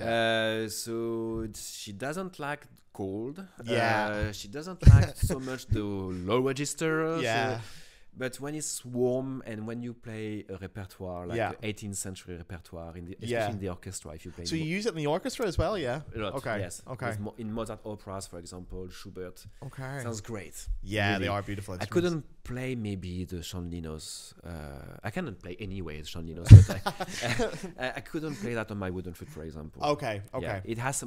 so she doesn't like cold. Yeah. She doesn't like so much the low register. Yeah. So, but when it's warm and when you play a repertoire, like 18th century repertoire, especially in the orchestra, if you play. So you use it in the orchestra as well, A lot, yes. Okay. In Mozart operas, for example, Schubert. Okay. Sounds great. Yeah, really. They are beautiful instruments. I couldn't play maybe the chandelinos. I cannot play anyway chandelinos, but I couldn't play that on my wooden flute, for example. Okay, okay. Yeah, it has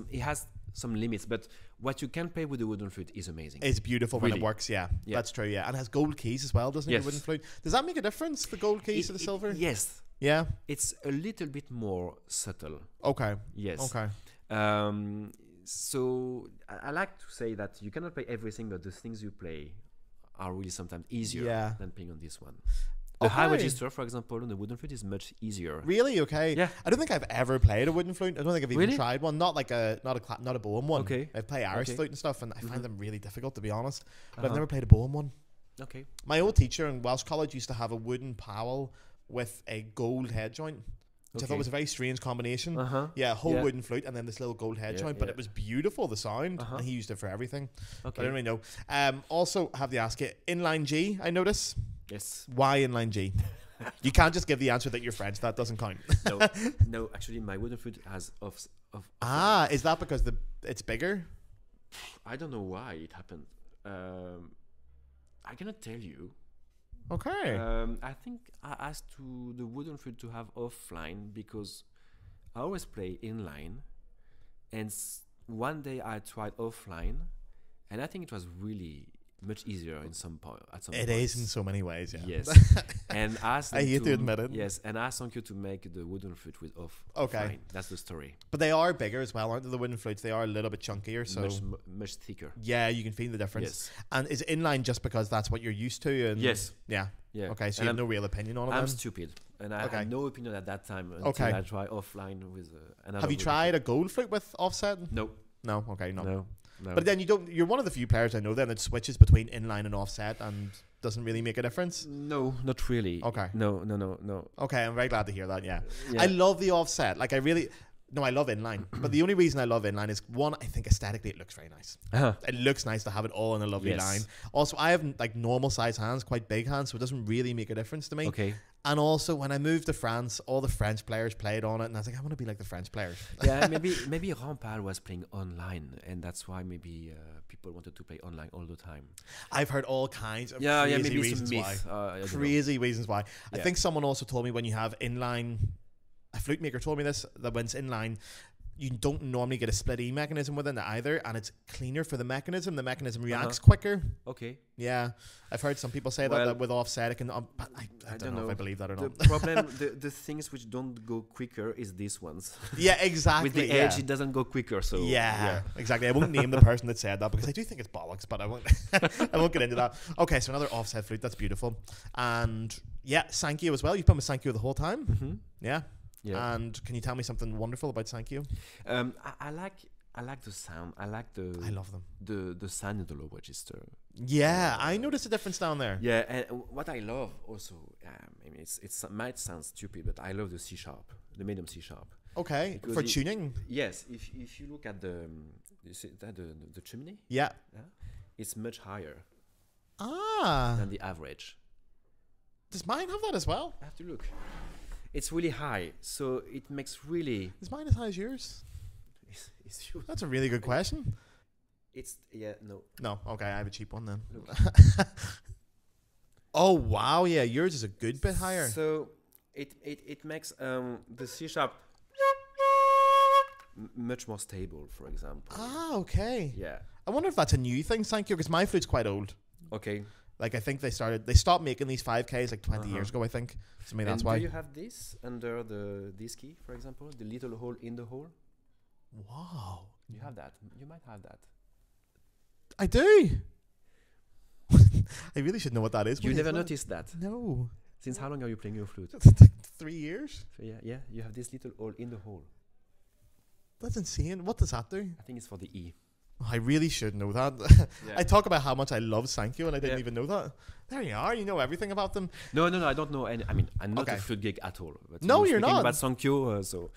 some limits, but what you can play with the wooden flute is amazing. It's beautiful when it works, That's true, And it has gold keys as well, doesn't it, the wooden flute? Does that make a difference, the gold keys to the silver? Yes. Yeah? It's a little bit more subtle. Okay. Yes. Okay. So I like to say that you cannot play everything, but the things you play are really sometimes easier than playing on this one. The high register, for example, on the wooden flute is much easier. Really? Okay. Yeah. I don't think I've ever played a wooden flute. I don't think I've even tried one. Not like not a Bowen one. Okay. I play Irish flute and stuff, and I find them really difficult, to be honest. But I've never played a Bowen one. Okay. My old teacher in Welsh College used to have a wooden powell with a gold head joint, which I thought was a very strange combination. Yeah, whole wooden flute and then this little gold head joint, but it was beautiful, the sound, and he used it for everything. Okay. But I don't really know. Also, I have to ask you, Inline G, I notice. Yes. Why Inline G? You can't just give the answer that you're French. That doesn't count. No, actually, my wooden flute has is that because it's bigger? I don't know why it happened. I cannot tell you. Okay. I think I asked the wooden flute to have offline because I always play inline, and one day I tried offline, and I think it was really much easier in some point. At some points. It is in so many ways. Yeah. Yes. And asked. I hate to admit it. Yes, and asked Sankyo to make the wooden flute with off. Okay. Fine. That's the story. But they are bigger as well, aren't they? The wooden flutes, they are a little bit chunkier, so much thicker. Yeah, you can feel the difference. Yes. And is inline just because that's what you're used to? And yes. Yeah. Yeah. Okay, so you have no real opinion on it. I'm stupid, and I had no opinion at that time until I tried offline with another. Have you tried a gold flute with offset? No. No. Okay. No. No. No. But then you don't. You're one of the few players I know then that switches between inline and offset and doesn't really make a difference. No, not really. Okay. No, no, no, no. Okay, I'm very glad to hear that. Yeah, yeah. I love the offset. Like I really, no, I love inline. But the only reason I love inline is one, I think aesthetically it looks very nice. It looks nice to have it all in a lovely line. Also, I have like normal size hands, quite big hands, so it doesn't really make a difference to me. Okay. And also, when I moved to France, all the French players played on it, and I was like, I want to be like the French players. Yeah, maybe Rampal was playing online, and that's why maybe people wanted to play online all the time. I've heard all kinds of crazy reasons why. Crazy reasons why. I think someone also told me when you have inline, a flute maker told me this, that when it's inline, you don't normally get a split E mechanism within it either, and it's cleaner for the mechanism. The mechanism reacts quicker. Okay. Yeah, I've heard some people say that with offset, it can. I don't know if I believe that or not. The problem, the things which don't go quicker is these ones. Yeah, exactly. With the edge, it doesn't go quicker. So yeah, exactly. I won't name the person that said that because I do think it's bollocks, but I won't. I won't get into that. Okay, so another offset flute. That's beautiful, and yeah, Sankyo as well. You've been with Sankyo the whole time. Mm-hmm. Yeah. Yeah. And can you tell me something wonderful about Sankyo? I like the sound. I love them. The sound in the low register. Yeah, I noticed a difference down there. Yeah, and what I love also, I mean, it might sound stupid, but I love the C sharp, the medium C sharp. Okay, because for tuning. Yes, if you look at the chimney. Yeah. It's much higher. Than the average. Does mine have that as well? I have to look. It's really high, so it makes really... Is mine as high as yours? It's yours. That's a really good question. It's... Yeah, no. No, okay, I have a cheap one then. Oh, wow, yeah, yours is a good bit higher. So it makes the C-sharp much more stable, for example. Ah, okay. Yeah. I wonder if that's a new thing, Sankyo, because my flute's quite old. Okay. Like I think they stopped making these 5Ks like 20 years ago, I think. So maybe that's why. Do you have this under this key, for example, the little hole in the hole? Wow. You have that. You might have that. I do. I really should know what that is. You never noticed that? No. Since how long are you playing your flute? 3 years. So yeah. You have this little hole in the hole. That's insane. What does that do? I think it's for the E. I really should know that. Yeah. I talk about how much I love Sankyo and I didn't even know that. There you are. You know everything about them. No, I don't know. And I mean, I'm not a flute geek at all. But no, you're not. About Sankyo, so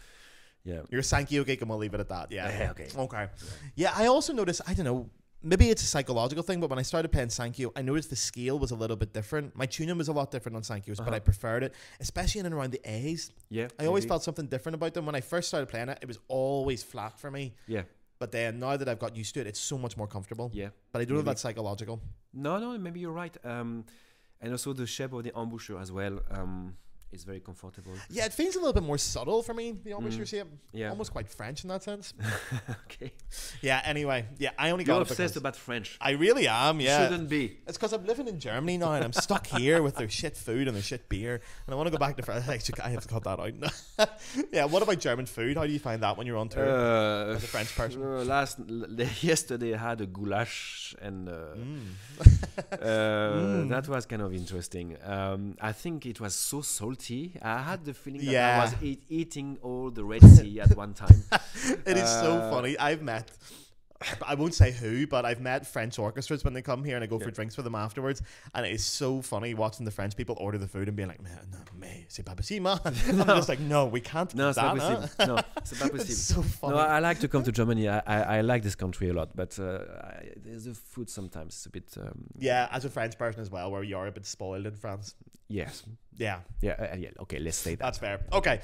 yeah. You're a Sankyo geek, and we'll leave it at that. Yeah. Okay. Yeah, I also noticed. I don't know. Maybe it's a psychological thing, but when I started playing Sankyo, I noticed the scale was a little bit different. My tuning was a lot different on Sankyo's, but I preferred it, especially in and around the A's. Yeah. I always felt something different about them. When I first started playing it, it was always flat for me. Yeah. But then now that I've got used to it, it's so much more comfortable. Yeah. But I don't know if that's psychological. No, maybe you're right. And also the shape of the embouchure as well is very comfortable. Yeah, it feels a little bit more subtle for me, the embouchure shape. Yeah. Almost quite French in that sense. Okay. Yeah, anyway. Yeah, I only got obsessed about French. I really am, yeah. You shouldn't be. It's because I'm living in Germany now and I'm stuck here with their shit food and their shit beer. And I want to go back to France. Actually, I have to cut that out. Yeah, what about German food? How do you find that when you're on tour as a French person? Yesterday I had a goulash and that was kind of interesting. I think it was so salty. I had the feeling that I was eating all the Red Sea at one time. It is so funny. I won't say who, but I've met French orchestras when they come here and I go for drinks with them afterwards. And it is so funny watching the French people order the food and being like, mais c'est pas possible. I'm just like, no, we can't. No, c'est pas possible. It's so funny. No, I like to come to Germany. I like this country a lot, but the food sometimes is a bit... yeah, as a French person as well, where you're a bit spoiled in France. Yes. Yeah. Yeah. Yeah. Okay, let's say that. That's fair. Okay.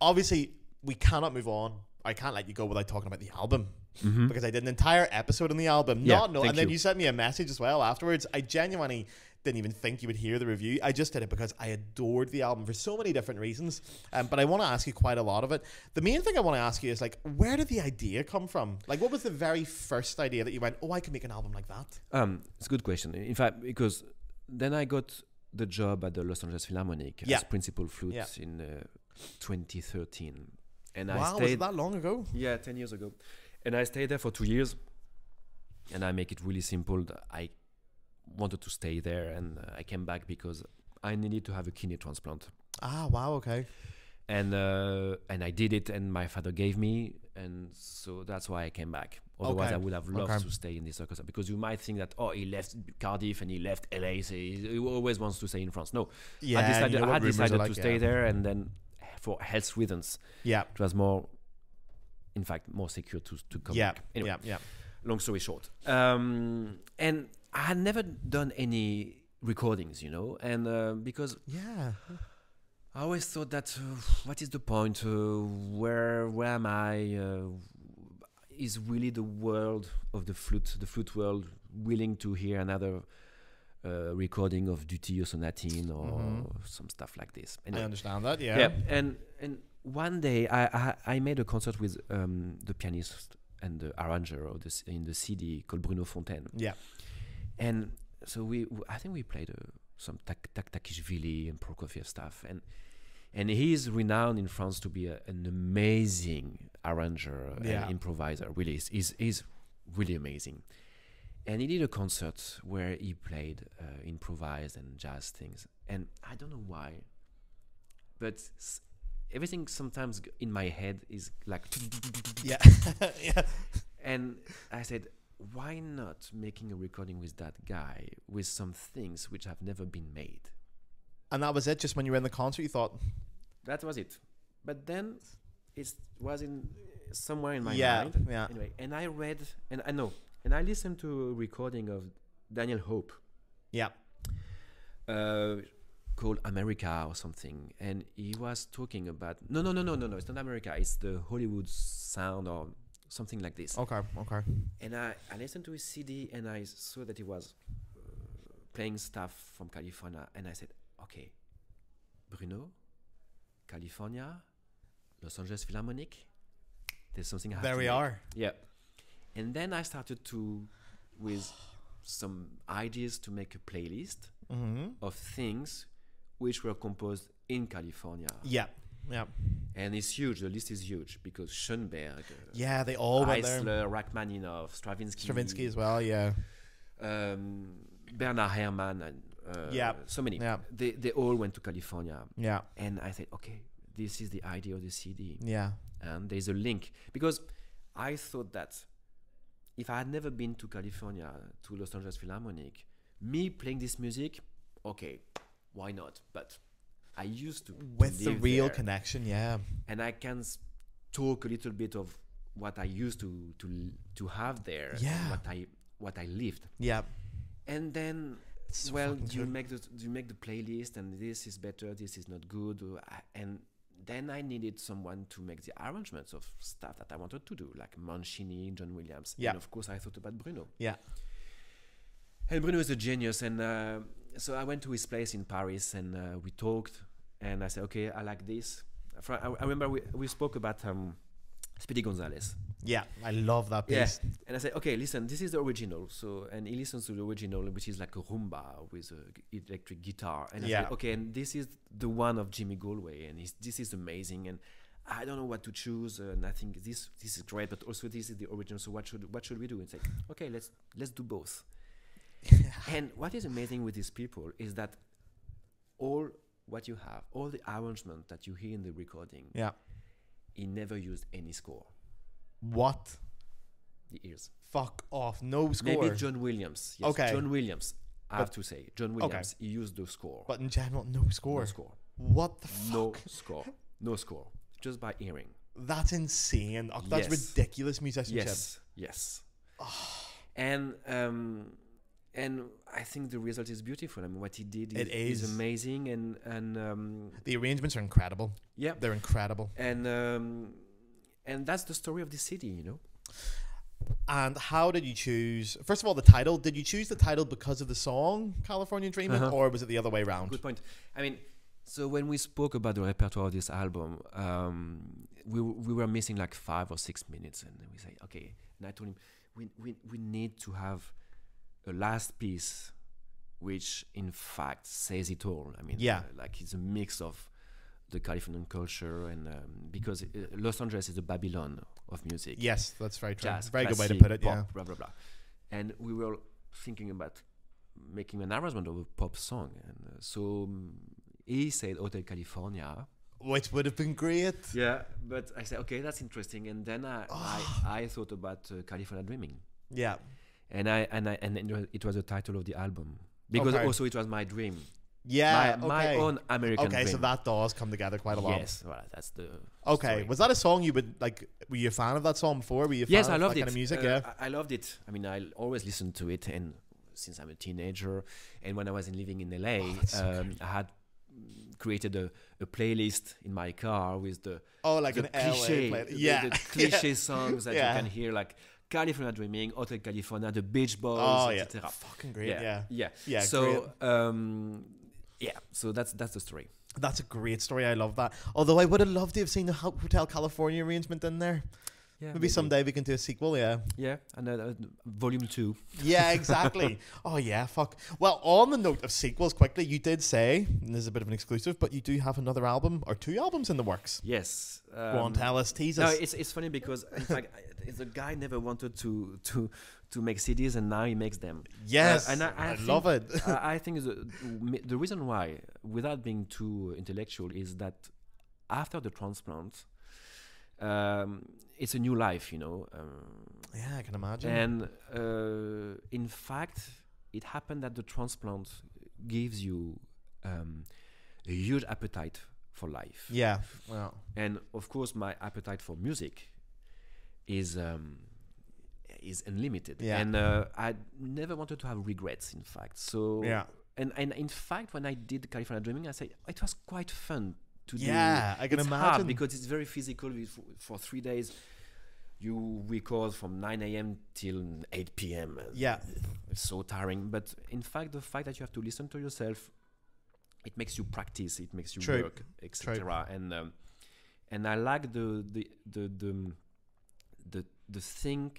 Obviously, we cannot move on. I can't let you go without talking about the album. because I did an entire episode on the album, and then you sent me a message as well afterwards. I genuinely didn't even think you would hear the review. I just did it because I adored the album for so many different reasons. But I want to ask you quite a lot of it. The main thing I want to ask you is, like, where did the idea come from? Like, what was the very first idea that you went, oh, I could make an album like that? It's a good question. In fact, because then I got the job at the Los Angeles Philharmonic as principal flute in 2013. And wow, I stayed, was it that long ago? Yeah, 10 years ago. And I stayed there for 2 years. And I make it really simple. I wanted to stay there, and I came back because I needed to have a kidney transplant. Ah, wow, okay. And I did it, and my father gave me, and so that's why I came back. Otherwise, I would have loved to stay in this orchestra, because you might think that, oh, he left Cardiff and he left LA, so he always wants to stay in France. No, yeah, I decided to stay there, and then for health reasons, it was more, in fact, more secure to come back. Anyway, long story short, and I had never done any recordings, you know, and because I always thought that what is the point? Where am I? Is really the world of the flute world, willing to hear another recording of Du Tilleul Sonatine or some stuff like this? Anyway, I understand that, and one day I made a concert with the pianist and the arranger of this in the CD called Bruno Fontaine. Yeah. And so I think we played some Takishvili and Prokofiev stuff, and he is renowned in France to be an amazing arranger and improviser. Really, he's really amazing. And he did a concert where he played improvised and jazz things, and I don't know why, but everything sometimes in my head is like and I said, why not making a recording with that guy, with some things which have never been made? And that was it? Just when you were in the concert, you thought? That was it. But then it was in somewhere in my mind. Yeah. Anyway, and I read, and I know, and I listened to a recording of Daniel Hope. Yeah. Called America or something. And he was talking about, no, it's not America. It's the Hollywood sound or something like this. Okay. And I listened to his CD, and I saw that he was playing stuff from California, and I said, okay, Bruno, California, Los Angeles Philharmonic, there's something happening. There we are. Yeah. And then I started with some ideas to make a playlist of things which were composed in California. Yeah. Yeah, and it's huge. The list is huge because Schoenberg, they all went there. Eisler, Rachmaninoff, Stravinsky as well. Yeah, Bernard Herrmann, and so many. Yeah, they all went to California. Yeah, and I said, okay, this is the idea of the CD. Yeah, and there's a link, because I thought that if I had never been to California, to Los Angeles Philharmonic, me playing this music, okay, why not? But I used to with the real there. Connection, and I can talk a little bit of what I used to have there, what I lived, and then it's you make the playlist, and this is better, this is not good, and then I needed someone to make the arrangements of stuff that I wanted to do, like Mancini, John Williams, and of course I thought about Bruno. And Bruno is a genius, and so I went to his place in Paris, and we talked, and I said, okay, I like this. I remember we spoke about Speedy Gonzales. Yeah, I love that piece. Yeah. And I said, okay, listen, this is the original. So, and he listens to the original, which is like a rumba with an electric guitar. And I said, okay, and this is the one of Jimmy Galway, and this is amazing. And I don't know what to choose, and I think this is great, but also this is the original. So what should we do? And say, okay, let's do both. And what is amazing with these people is that all what you have, all the arrangement that you hear in the recording, he never used any score. What? The ears. Fuck off, no score. Maybe John Williams. Yes, okay. John Williams, I have to say. John Williams, he used the score. But in general, no score. No score. What the fuck? No score. No score. Just by hearing. That's insane. Oh, that's ridiculous musicianship. Yes. Oh. And and I think the result is beautiful. I mean, what he did is amazing, and the arrangements are incredible. Yeah, they're incredible. And that's the story of the city, you know. And how did you choose, first of all, the title? Did you choose the title because of the song Californian Dreamin', or was it the other way around? Good point. I mean, so when we spoke about the repertoire of this album, we were missing like 5 or 6 minutes, and we say, okay, and I told him, we need to have a last piece which in fact says it all. I mean, like it's a mix of the Californian culture, and because Los Angeles is the Babylon of music. Yes, that's right. Jazz, very classic, good way to put it. Pop, yeah, blah blah blah. And we were thinking about making an arrangement of a pop song, and so he said Hotel California, which would have been great. Yeah, but I said, okay, that's interesting. And then I thought about California Dreaming. Yeah, and it was the title of the album, because also it was my dream. Yeah, my own American dream. So that does come together quite a lot. Yes, well, that's the story. Was that a song you would like? Were you a fan of that song before? Were you a fan of that kind of music? Yeah, I loved it. I mean, I always listened to it, and since I'm a teenager, and when I was living in LA, I had created a playlist in my car with the cliche songs that you can hear, like California Dreaming, Hotel California, the Beach Boys, etc. Fucking great. Yeah. So so that's the story. That's a great story. I love that. Although I would have loved to have seen the Hotel California arrangement in there. Yeah, maybe someday we can do a sequel, and volume 2. Yeah, exactly. Oh yeah, fuck. Well, on the note of sequels, quickly, you did say, and this is a bit of an exclusive, but you do have another album or 2 albums in the works. Yes. Go on, tell us, tease us. No, it's funny because in fact, the guy never wanted to make CDs, and now he makes them. Yes, and I love it. I think the reason why, without being too intellectual, is that after the transplant, it's a new life, you know. Yeah, I can imagine. And in fact, it happened that the transplant gives you a huge appetite for life. Yeah, wow. And of course, my appetite for music is unlimited. Yeah. And I never wanted to have regrets, in fact. So yeah. And in fact, when I did California Dreaming, I said it was quite fun to do. Yeah, I can imagine. Hard because it's very physical. For 3 days, you record from 9 AM till 8 PM. Yeah, it's so tiring. But in fact, the fact that you have to listen to yourself, it makes you practice. It makes you work, etc. And I like the thing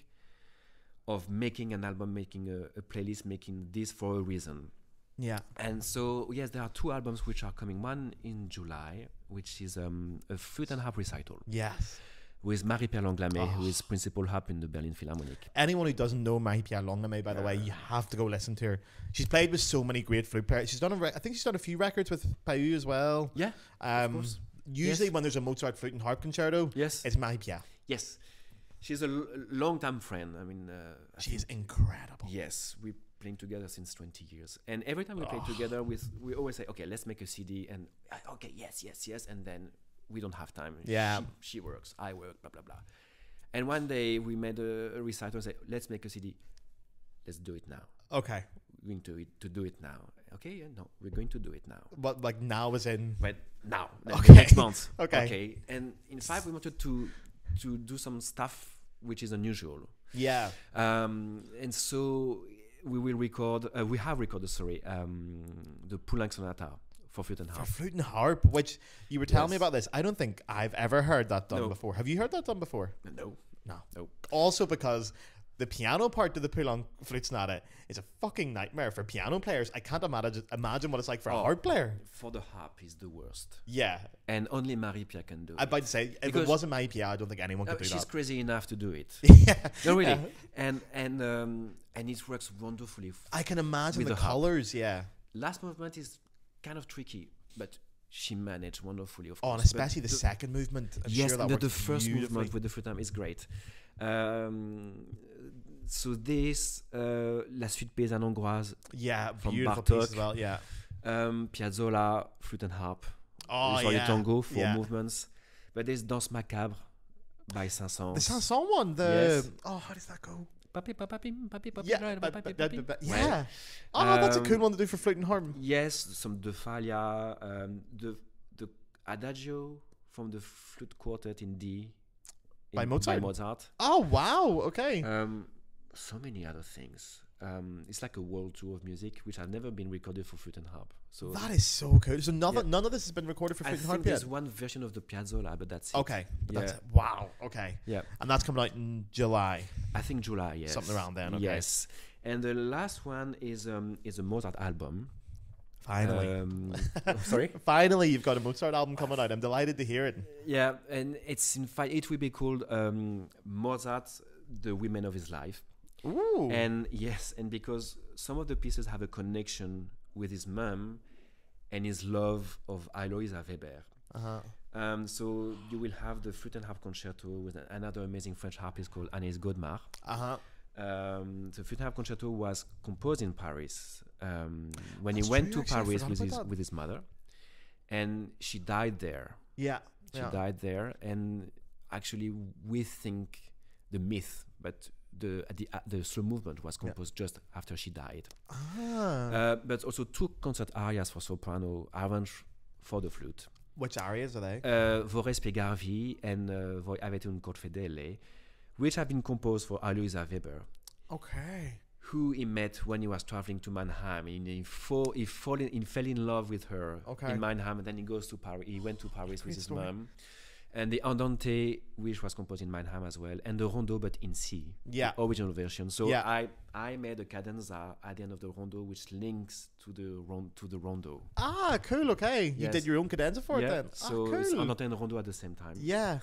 of making an album, making a playlist, making this for a reason. Yeah. And so, yes, there are 2 albums which are coming. One in July, which is a flute and harp recital. Yes. With Marie-Pierre Langlame, who is principal harp in the Berlin Philharmonic. Anyone who doesn't know Marie-Pierre Langlame, by the way, you have to go listen to her. She's played with so many great flute players. She's done I think she's done a few records with Chamayou as well. Yeah, of course. Usually when there's a Mozart flute and harp concerto, it's Marie-Pierre. Yes. She's a long-time friend. I mean, she's incredible. Yes, we playing together since 20 years, and every time we play together, we always say, okay, let's make a CD, and okay, yes, and then we don't have time. Yeah, she works, I work, blah blah blah. And one day we made a recital and say, let's make a CD. Let's do it now. Okay, we're going to do it now. Okay, no, we're going to do it now. But like now is in right now. Okay, next month. Okay, and in fact we wanted to do some stuff which is unusual. Yeah, and so we will record, we have recorded, sorry, the Poulenc Sonata for flute and harp. For flute and harp, which you were telling me about this. I don't think I've ever heard that done before. Have you heard that done before? No. No. Also because the piano part to the Poulenc Flute Sonata is a fucking nightmare for piano players. I can't imagine what it's like for a harp player. For the harp is the worst. Yeah. And only Marie-Pierre can do it. I'm about to say, because if it wasn't Marie-Pierre, I don't think anyone could do that. She's crazy enough to do it. Yeah. No, really. And it works wonderfully. I can imagine the colors, Last movement is kind of tricky, but she managed wonderfully, of course. And especially the second movement. The first movement with the flute is great. So this La Suite Paysanne Hongroise, from Bartok as well, Piazzolla, flute and harp, tango, 4 movements. But there's Danse Macabre by Saint-Saëns. The Saint-Saëns one, how does that go? Yeah. Oh, that's a cool one to do for flute and harp. Yes, some De Falia, the Adagio from the flute quartet in D by Mozart. Oh wow, okay. so many other things. It's like a world tour of music, which have never been recorded for flute and harp. So that is so cool. So none of this has been recorded for flute and harp yet. There's one version of the Piazzolla, but that's it. Okay. Yeah. That's it. Wow. Okay. Yeah. And that's coming out in July. I think July. Yes. Something around then. Okay. Yes. And the last one is a Mozart album. Finally. Sorry? Finally, you've got a Mozart album coming out. I'm delighted to hear it. Yeah, and it's in fact, it will be called Mozart, the Women of His Life. Ooh. And yes, and because some of the pieces have a connection with his mom and his love of Aloysia Weber. Uh-huh. So you will have the Flute and Harp Concerto with another amazing French harpist called Agnès Godemar. Uh-huh. The Flute and Harp Concerto was composed in Paris. When he went to Paris with his mother, and she died there. Yeah, she died there, and actually we think the myth, but the slow movement was composed just after she died. Ah. But also 2 concert arias for soprano, arranged for the flute. Which arias are they? Vore Spiegarvi and Voi avete un cor fedele, which have been composed for Aloysia Weber. Okay. Who he met when he was traveling to Mannheim, and he fell in love with her in Mannheim, and then he goes to Paris. He went to Paris with his mom, and the Andante, which was composed in Mannheim as well, and the Rondo, but in C, the original version. So I made a cadenza at the end of the Rondo, which links to the Rondo. Ah, cool. Okay, you did your own cadenza for it then. So it's Andante and Rondo at the same time. Yeah,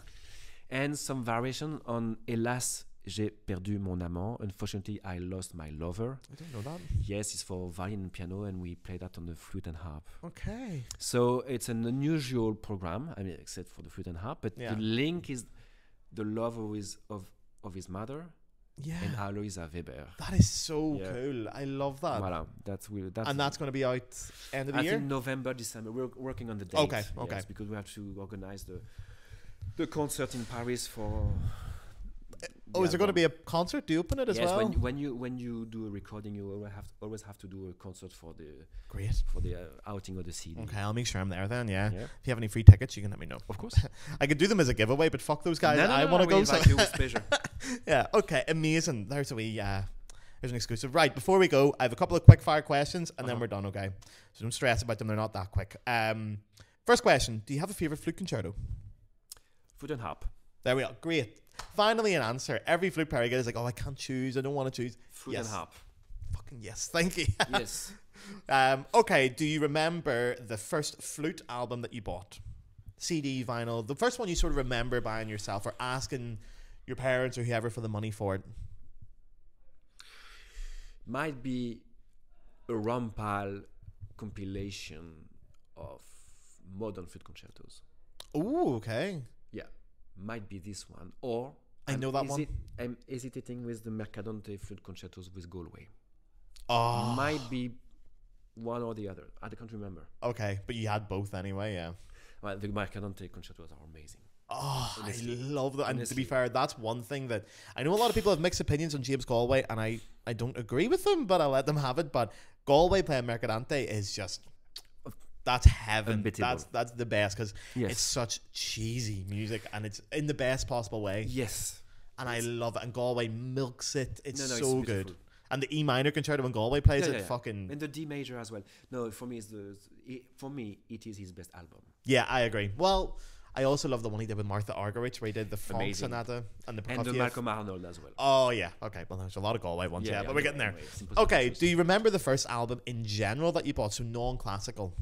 and some variation on Hélas, J'ai perdu mon amant. Unfortunately, I lost my lover. I don't know that. Yes, it's for violin and piano, and we play that on the flute and harp. Okay. So it's an unusual program, I mean, except for the flute and harp, but the link is the love of his mother and Aloysia Weber. That is so cool. I love that. Voilà. That's going to be out end of the year? I think November, December. We're working on the date. Okay, okay. Yes, because we have to organize the concert in Paris for... Oh, is there going to be a concert? Do you open it as well? Yes, when you do a recording, you always have to do a concert for the outing of the CD. Okay, I'll make sure I'm there then. Yeah. If you have any free tickets, you can let me know. Of course, I could do them as a giveaway, but fuck those guys. No, I want to go. So. With pleasure. Yeah. Okay. Amazing. There's an exclusive. Right. Before we go, I have a couple of quick fire questions, and then we're done. Okay. So don't stress about them. They're not that quick. First question: do you have a favorite flute concerto? Flute and harp. There we are. Great. Finally an answer. Every flute player is like, oh, I can't choose. I don't want to choose. Flute and harp. Fucking yes. Thank you. Yes. Okay. Do you remember the first flute album that you bought? CD, vinyl. The first one you sort of remember buying yourself or asking your parents or whoever for the money for it. Might be a Rampal compilation of modern flute concertos. Oh, okay. Yeah. Might be this one, or I know that one. I'm hesitating with the Mercadante flute concertos with Galway. Oh, might be one or the other. I can't remember. Okay, but you had both anyway, yeah. Well, the Mercadante concertos are amazing. Oh, honestly. I love that. And to be fair, that's one thing that I know a lot of people have mixed opinions on James Galway, and I don't agree with them, but I let them have it. But Galway playing Mercadante is just. That's heaven. Unbeatable. That's the best because it's such cheesy music and it's in the best possible way. Yes, and I love it. And Galway milks it. It's good. And the E minor concerto when Galway plays it, fucking. And the D major as well. No, for me, it is his best album. Yeah, I agree. Well, I also love the one he did with Martha Argerich, where he did the Franck Sonata and the Prokofiev. And the Malcolm Arnold as well. Oh yeah. Okay. Well, there's a lot of Galway ones. Yeah, but we're getting there. Anyway, okay. Do you remember the first album in general that you bought? So non-classical.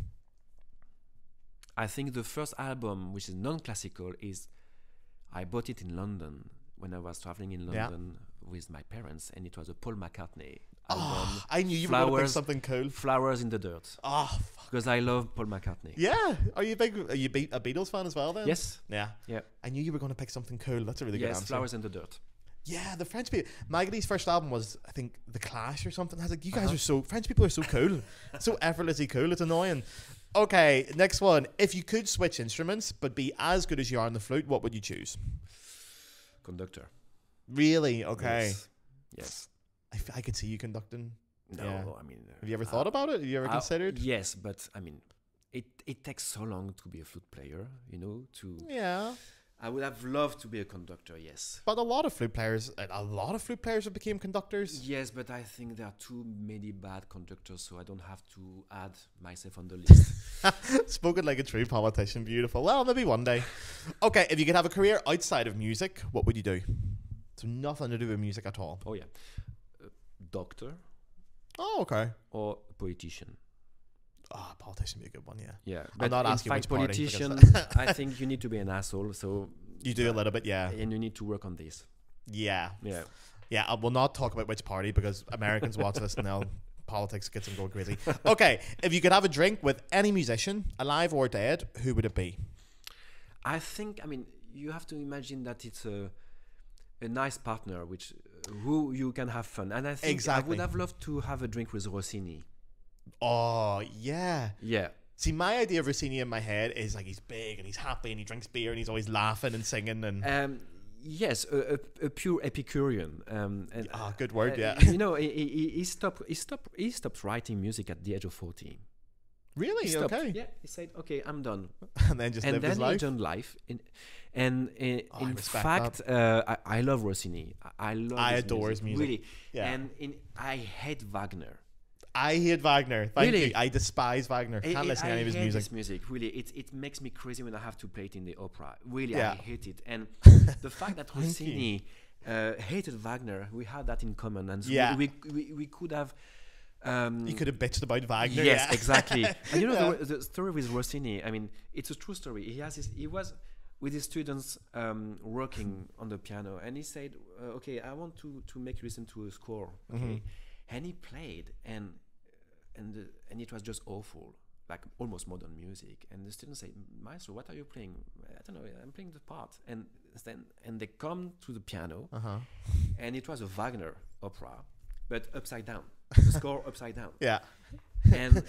I think the first album, which is non-classical, is I bought it in London when I was traveling in London with my parents, and it was a Paul McCartney album. I knew you were going to pick something cool. Flowers in the Dirt. Oh, fuck. Because I love Paul McCartney. Yeah. Are you a Beatles fan as well then? Yes. Yeah. I knew you were going to pick something cool. That's a really good answer. Yes, Flowers in the Dirt. Yeah, the French people. Magaly's first album was, I think, The Clash or something. I was like, you guys are so... French people are so cool. So effortlessly cool. It's annoying. Okay, next one. If you could switch instruments but be as good as you are on the flute, what would you choose? Conductor. Really? Okay. Yes. I could see you conducting. No, I mean... Have you ever thought about it? Have you ever considered? Yes, but I mean, it takes so long to be a flute player, you know, to... Yeah. I would have loved to be a conductor, yes. But a lot of flute players who became conductors. Yes, but I think there are too many bad conductors, so I don't have to add myself on the list. Spoken like a true politician, beautiful. Well, maybe one day. Okay, if you could have a career outside of music, what would you do? So nothing to do with music at all. Oh, yeah. Doctor. Oh, okay. Or politician. Oh, politician would be a good one, yeah. Yeah, but I'm not asking which party. Politician, I think you need to be an asshole, so... You do a little bit, yeah. And you need to work on this. Yeah. Yeah. Yeah, I will not talk about which party, because Americans watch this and they'll... Politics gets them going crazy. Okay, if you could have a drink with any musician, alive or dead, who would it be? I think, I mean, you have to imagine that it's a nice partner, which... Who you can have fun. And I think exactly. I would have loved to have a drink with Rossini. Oh, yeah. Yeah. See, my idea of Rossini in my head is like he's big and he's happy and he drinks beer and he's always laughing and singing. And yes, a pure Epicurean. And, good word, yeah. You know, he stopped writing music at the age of 14. Really? He stopped. Okay. Yeah, he said, okay, I'm done. And then just lived his life? And then he turned life. In fact, I love Rossini. I adore his music. Really. Yeah. And I hate Wagner. I hate Wagner. Thank you. I despise Wagner. Can't listen to any of his music. I hate his music, really. It makes me crazy when I have to play it in the opera. Really, yeah. I hate it. And the fact that Rossini hated Wagner, we had that in common. And so yeah. we could have... you could have bitched about Wagner. Yes, yeah. Exactly. And you know, the story with Rossini, I mean, it's a true story. He was with his students working on the piano, and he said, okay, I want to make you listen to a score. Okay. Mm-hmm. And he played, and it was just awful, like almost modern music. And the students say, Maestro, what are you playing? I don't know, I'm playing the part. And then they come to the piano, and it was a Wagner opera, but upside down. The score upside down. Yeah. And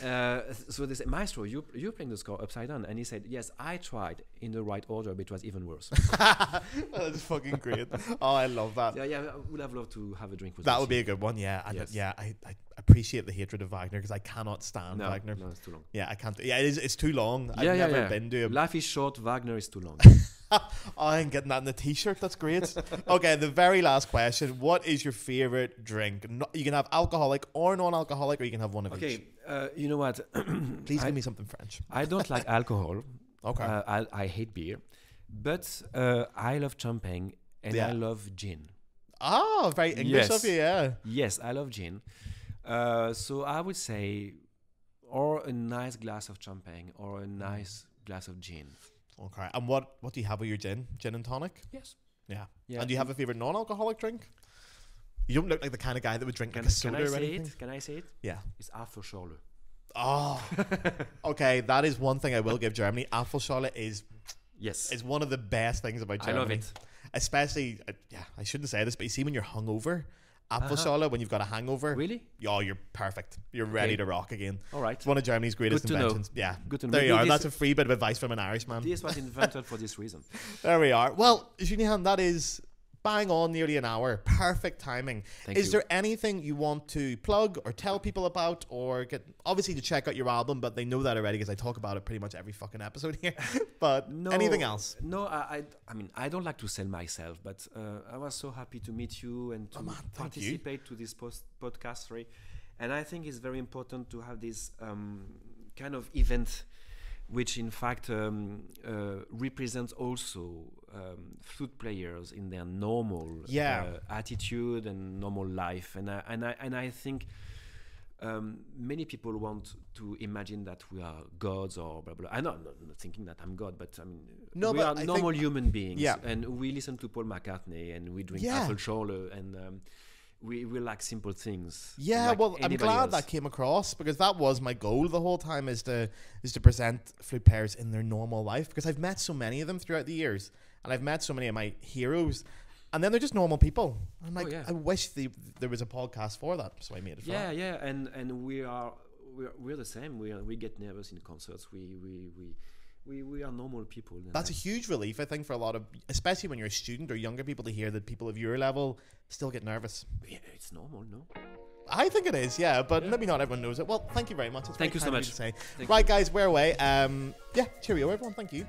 so they said, Maestro, you're playing the score upside down. And he said, yes, I tried in the right order, but it was even worse. That's fucking great. Oh, I love that. Yeah, I would have loved to have a drink with that. That would be a good one, yeah. And yes. Yeah, I appreciate the hatred of Wagner because I cannot stand Wagner. No, it's too long. Yeah, I can't. Yeah, it's too long. Yeah, I've never been to him. Life is short, Wagner is too long. I'm getting that in the t-shirt. That's great. Okay, the very last question. What is your favorite drink? You can have alcoholic or non-alcoholic, or you can have one of each. Okay, you know what? Please give me something French. I don't like alcohol. Okay. I hate beer. But I love champagne and I love gin. Oh, very English of you, yeah. Yes, I love gin. So I would say or a nice glass of champagne or a nice glass of gin. Okay, and what do you have with your gin? Gin and tonic? Yes. Yeah. And do you have a favorite non-alcoholic drink? You don't look like the kind of guy that would drink like a soda or anything. Can I say it? Yeah. It's Apfelschorle. Oh, okay. That is one thing I will give Germany. Apfelschorle is one of the best things about Germany. I love it. Especially, I shouldn't say this, but you see when you're hungover, Apfelschorle, when you've got a hangover. Really? Oh, you're perfect. You're ready to rock again. All right. It's one of Germany's greatest inventions. Know. Yeah. Good to know. There you are. That's a free bit of advice from an Irishman. This was invented for this reason. There we are. Well, Julien, that is bang on nearly an hour. Perfect timing. Is there anything you want to plug or tell people about or get, obviously to check out your album, but they know that already because I talk about it pretty much every fucking episode here. But anything else? No, I mean, I don't like to sell myself, but I was so happy to meet you and to participate to this podcast. Sorry. And I think it's very important to have this kind of event which in fact represents also flute players in their normal attitude and normal life. And I think many people want to imagine that we are gods or blah, blah. I'm not thinking that I'm God, but I mean, we are normal human beings. Yeah. And we listen to Paul McCartney and we drink Apfelschorle and... We like simple things. Yeah, like I'm glad that came across because that was my goal the whole time is to present flute players in their normal life because I've met so many of them throughout the years and I've met so many of my heroes and then they're just normal people. I'm like, I wish there was a podcast for that, so I made it for that. Yeah, and we're the same. We get nervous in concerts. We are normal people. That's a huge relief, I think, for a lot of, especially when you're a student or younger people, to hear that people of your level still get nervous. Yeah, it's normal, no? I think it is, yeah, but maybe not everyone knows it. Well, thank you very much. It's thank you so much. To say. Right, guys, we're away. Cheerio, everyone. Thank you.